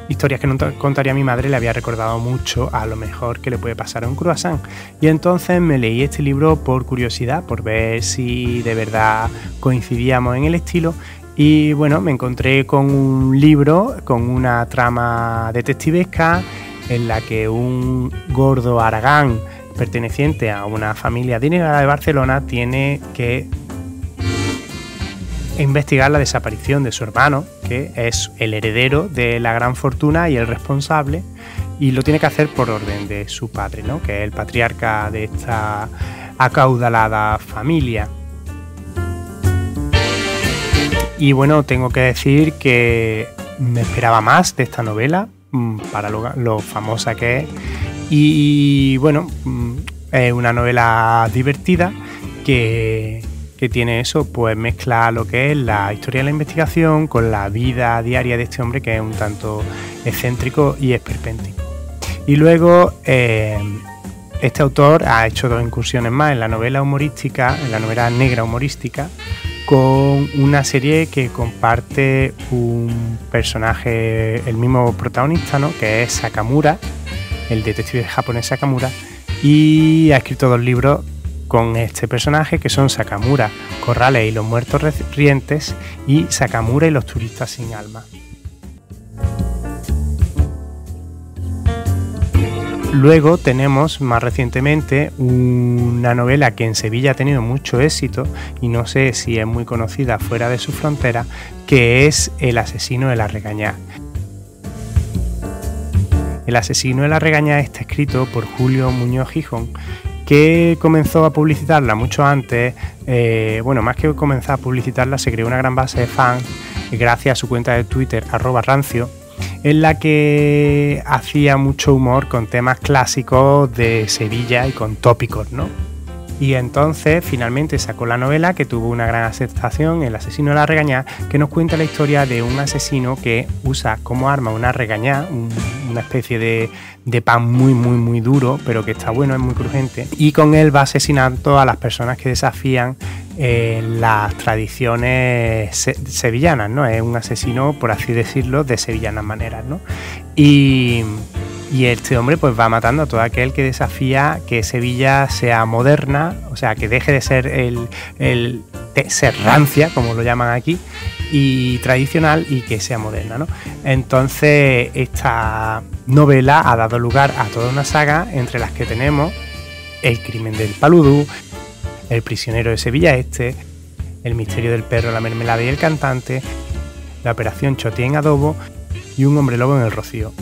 Historias que no contaría mi madre le había recordado mucho a lo mejor que le puede pasar a un croissant. Y entonces me leí este libro por curiosidad, por ver si de verdad coincidíamos en el estilo. Y bueno, me encontré con un libro con una trama detectivesca en la que un gordo haragán perteneciente a una familia adinerada de Barcelona tiene que E investigar la desaparición de su hermano, que es el heredero de la gran fortuna y el responsable, y lo tiene que hacer por orden de su padre, ¿no?, que es el patriarca de esta acaudalada familia. Y bueno, tengo que decir que me esperaba más de esta novela, para lo, lo famosa que es, y bueno, es una novela divertida que... que tiene eso, pues mezcla lo que es la historia de la investigación con la vida diaria de este hombre, que es un tanto excéntrico y esperpéntico. Y luego eh, este autor ha hecho dos incursiones más en la novela humorística, en la novela negra humorística, con una serie que comparte un personaje, el mismo protagonista, ¿no?, que es Sakamura, el detective japonés Sakamura, y ha escrito dos libros con este personaje, que son Sakamura, Corrales y los muertos rientes, y Sakamura y los turistas sin alma. Luego tenemos más recientemente una novela que en Sevilla ha tenido mucho éxito y no sé si es muy conocida fuera de su frontera, que es El asesino de la regañá. El asesino de la regañá está escrito por Julio Muñoz Gijón, que comenzó a publicitarla mucho antes. Eh, bueno, más que comenzar a publicitarla, se creó una gran base de fans gracias a su cuenta de Twitter, arroba rancio, en la que hacía mucho humor con temas clásicos de Sevilla y con tópicos, ¿no? Y entonces finalmente sacó la novela, que tuvo una gran aceptación, El asesino de la regañá, que nos cuenta la historia de un asesino que usa como arma una regañá, un, una especie de, de pan muy muy muy duro, pero que está bueno, es muy crujiente, y con él va asesinando a las personas que desafían eh, las tradiciones se sevillanas, ¿no? Es un asesino, por así decirlo, de sevillanas maneras, ¿no? Y... Y este hombre pues va matando a todo aquel que desafía que Sevilla sea moderna, o sea, que deje de ser el, el de ser rancia, como lo llaman aquí, y tradicional, y que sea moderna, ¿no? Entonces, esta novela ha dado lugar a toda una saga, entre las que tenemos El crimen del Paludú, El prisionero de Sevilla Este, El misterio del perro, la mermelada y el cantante, La operación Chotí en adobo y Un hombre lobo en el Rocío.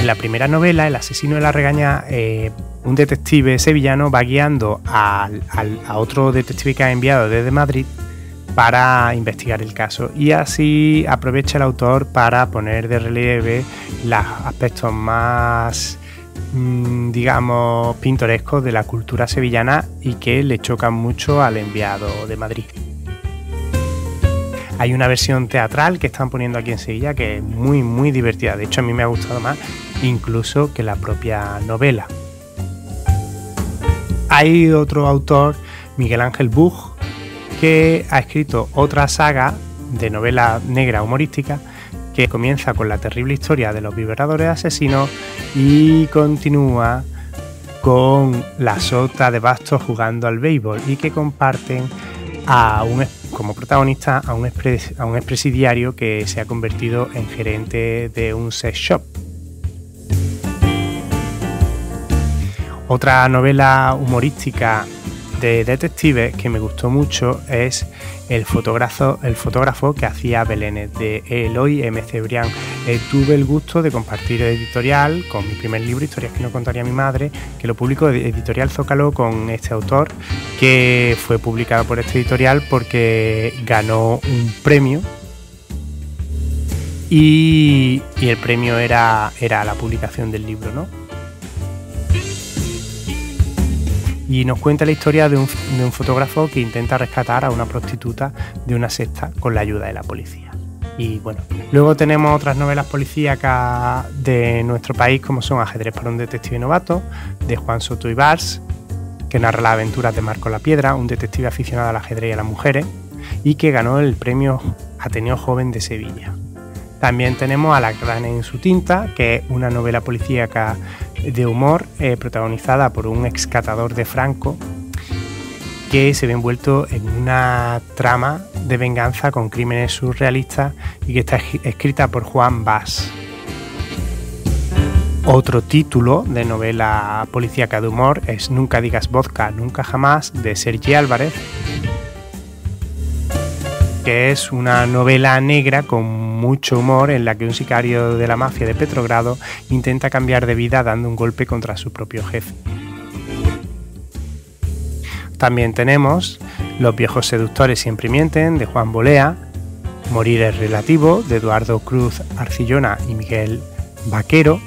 En la primera novela, El asesino de la regañá, eh, un detective sevillano va guiando a, a, a otro detective que ha enviado desde Madrid para investigar el caso, y así aprovecha el autor para poner de relieve los aspectos más, mmm, digamos, pintorescos de la cultura sevillana y que le chocan mucho al enviado de Madrid. Hay una versión teatral que están poniendo aquí en Sevilla que es muy muy divertida, de hecho a mí me ha gustado más incluso que la propia novela. Hay otro autor, Miguel Ángel Buch, que ha escrito otra saga de novela negra humorística que comienza con la terrible historia de los vibradores asesinos y continúa con la sota de Bastos jugando al béisbol, y que comparten a un como protagonista a un, expres, a un expresidiario que se ha convertido en gerente de un sex shop. Otra novela humorística de detectives que me gustó mucho es El fotógrafo, el fotógrafo que hacía Belénes, de Eloy M. Cebrián. Eh, tuve el gusto de compartir el editorial con mi primer libro, Historias que no contaría mi madre, que lo publicó Editorial Zócalo con este autor, que fue publicado por este editorial porque ganó un premio. Y, y el premio era, era la publicación del libro, ¿no? Y nos cuenta la historia de un, de un fotógrafo que intenta rescatar a una prostituta de una secta con la ayuda de la policía. Y bueno, luego tenemos otras novelas policíacas de nuestro país, como son Ajedrez para un detective novato, de Juan Soto Ibars, que narra las aventuras de Marco la Piedra, un detective aficionado al ajedrez y a las mujeres, y que ganó el premio Ateneo Joven de Sevilla. También tenemos Alacranes en su tinta, que es una novela policíaca de humor eh, protagonizada por un ex catador de Franco que se ve envuelto en una trama de venganza con crímenes surrealistas y que está escrita por Juan Bas. Otro título de novela policíaca de humor es Nunca digas vodka, nunca jamás, de Sergi Álvarez, que es una novela negra con mucho humor en la que un sicario de la mafia de Petrogrado intenta cambiar de vida dando un golpe contra su propio jefe. También tenemos Los viejos seductores siempre mienten, de Juan Bolea, Morir es relativo, de Eduardo Cruz Arcillona y Miguel Vaquero,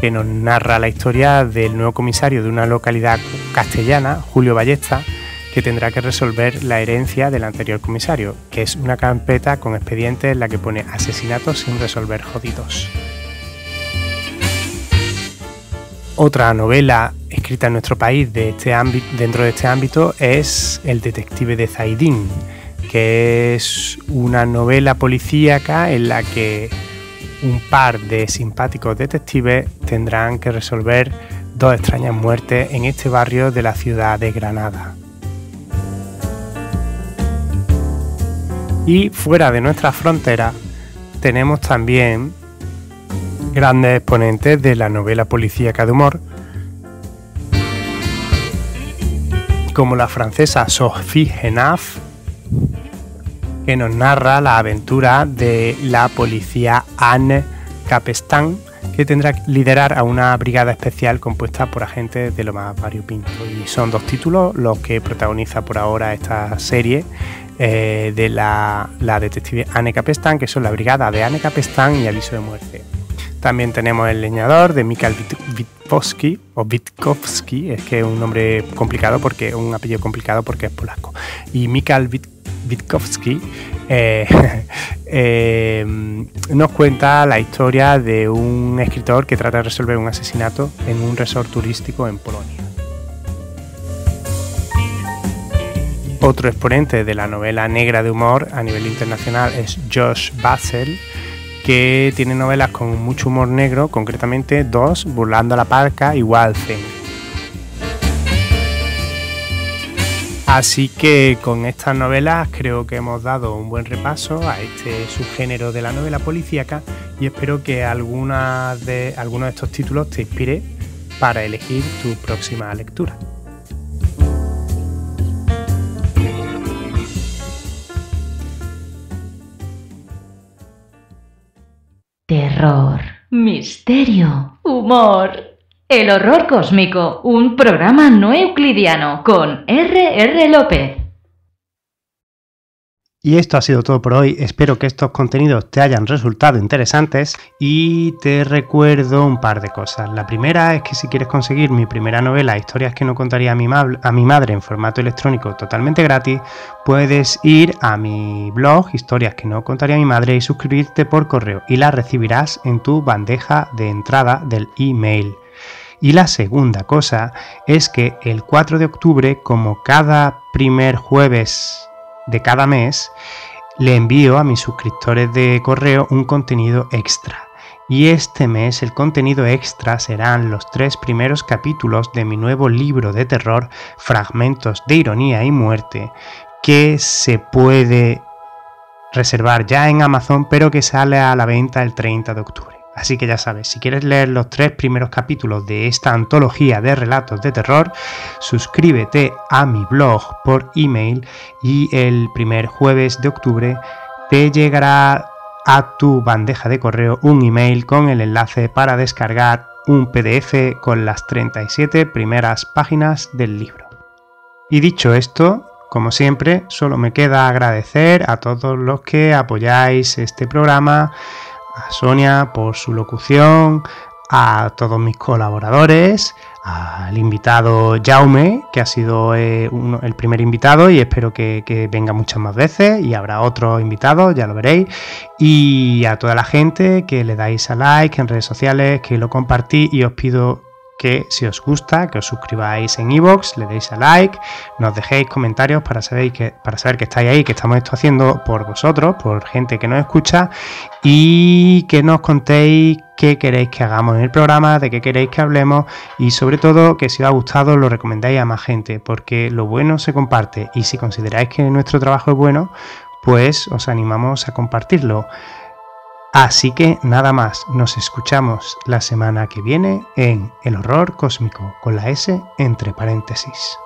que nos narra la historia del nuevo comisario de una localidad castellana, Julio Ballesta, que tendrá que resolver la herencia del anterior comisario, que es una carpeta con expedientes en la que pone asesinatos sin resolver jodidos. Otra novela escrita en nuestro país de este ámbito, dentro de este ámbito, es El detective de Zaidín, que es una novela policíaca en la que un par de simpáticos detectives tendrán que resolver dos extrañas muertes en este barrio de la ciudad de Granada. Y fuera de nuestra frontera tenemos también grandes exponentes de la novela policíaca de humor, como la francesa Sophie Genaf, que nos narra la aventura de la policía Anne Capstan, que tendrá que liderar a una brigada especial compuesta por agentes de lo más variopinto. Y son dos títulos los que protagoniza por ahora esta serie eh, de la, la detective Anne Capstan, que son la brigada de Anne Capstan y Aviso de Muerte. También tenemos El Leñador de Mikhail Witkowski, o Witkowski, es que es un nombre complicado, porque un apellido complicado porque es polaco. Y Mikhail Witkowski Witkowski eh, eh, nos cuenta la historia de un escritor que trata de resolver un asesinato en un resort turístico en Polonia. Otro exponente de la novela negra de humor a nivel internacional es Josh Bassel, que tiene novelas con mucho humor negro, concretamente dos, Burlando a la Parca y Wild Thing. Así que con estas novelas creo que hemos dado un buen repaso a este subgénero de la novela policíaca, y espero que alguna de, alguno de estos títulos te inspire para elegir tu próxima lectura. Terror, misterio, humor... El Horror Cósmico, un programa no euclidiano con erre erre López. Y esto ha sido todo por hoy. Espero que estos contenidos te hayan resultado interesantes y te recuerdo un par de cosas. La primera es que si quieres conseguir mi primera novela, Historias que no contaría a mi, ma- a mi madre, en formato electrónico totalmente gratis, puedes ir a mi blog Historias que no contaría a mi madre y suscribirte por correo, y la recibirás en tu bandeja de entrada del email. Y la segunda cosa es que el cuatro de octubre, como cada primer jueves de cada mes, le envío a mis suscriptores de correo un contenido extra. Y este mes el contenido extra serán los tres primeros capítulos de mi nuevo libro de terror, Fragmentos de Ironía y Muerte, que se puede reservar ya en Amazon, pero que sale a la venta el treinta de octubre. Así que ya sabes, si quieres leer los tres primeros capítulos de esta antología de relatos de terror, suscríbete a mi blog por email y el primer jueves de octubre te llegará a tu bandeja de correo un email con el enlace para descargar un P D F con las treinta y siete primeras páginas del libro. Y dicho esto... Como siempre, solo me queda agradecer a todos los que apoyáis este programa, a Sonia por su locución, a todos mis colaboradores, al invitado Jaume, que ha sido eh, uno, el primer invitado, y espero que, que venga muchas más veces, y habrá otros invitados, ya lo veréis, y a toda la gente que le dais a like en redes sociales, que lo compartís, y os pido... que si os gusta, que os suscribáis en iVoox, le deis a like, nos dejéis comentarios para saber que, para saber que estáis ahí, que estamos esto haciendo por vosotros, por gente que nos escucha, y que nos contéis qué queréis que hagamos en el programa, de qué queréis que hablemos, y sobre todo que si os ha gustado lo recomendáis a más gente, porque lo bueno se comparte, y si consideráis que nuestro trabajo es bueno, pues os animamos a compartirlo. Así que nada más, nos escuchamos la semana que viene en El Horror Cósmico, con la S entre paréntesis.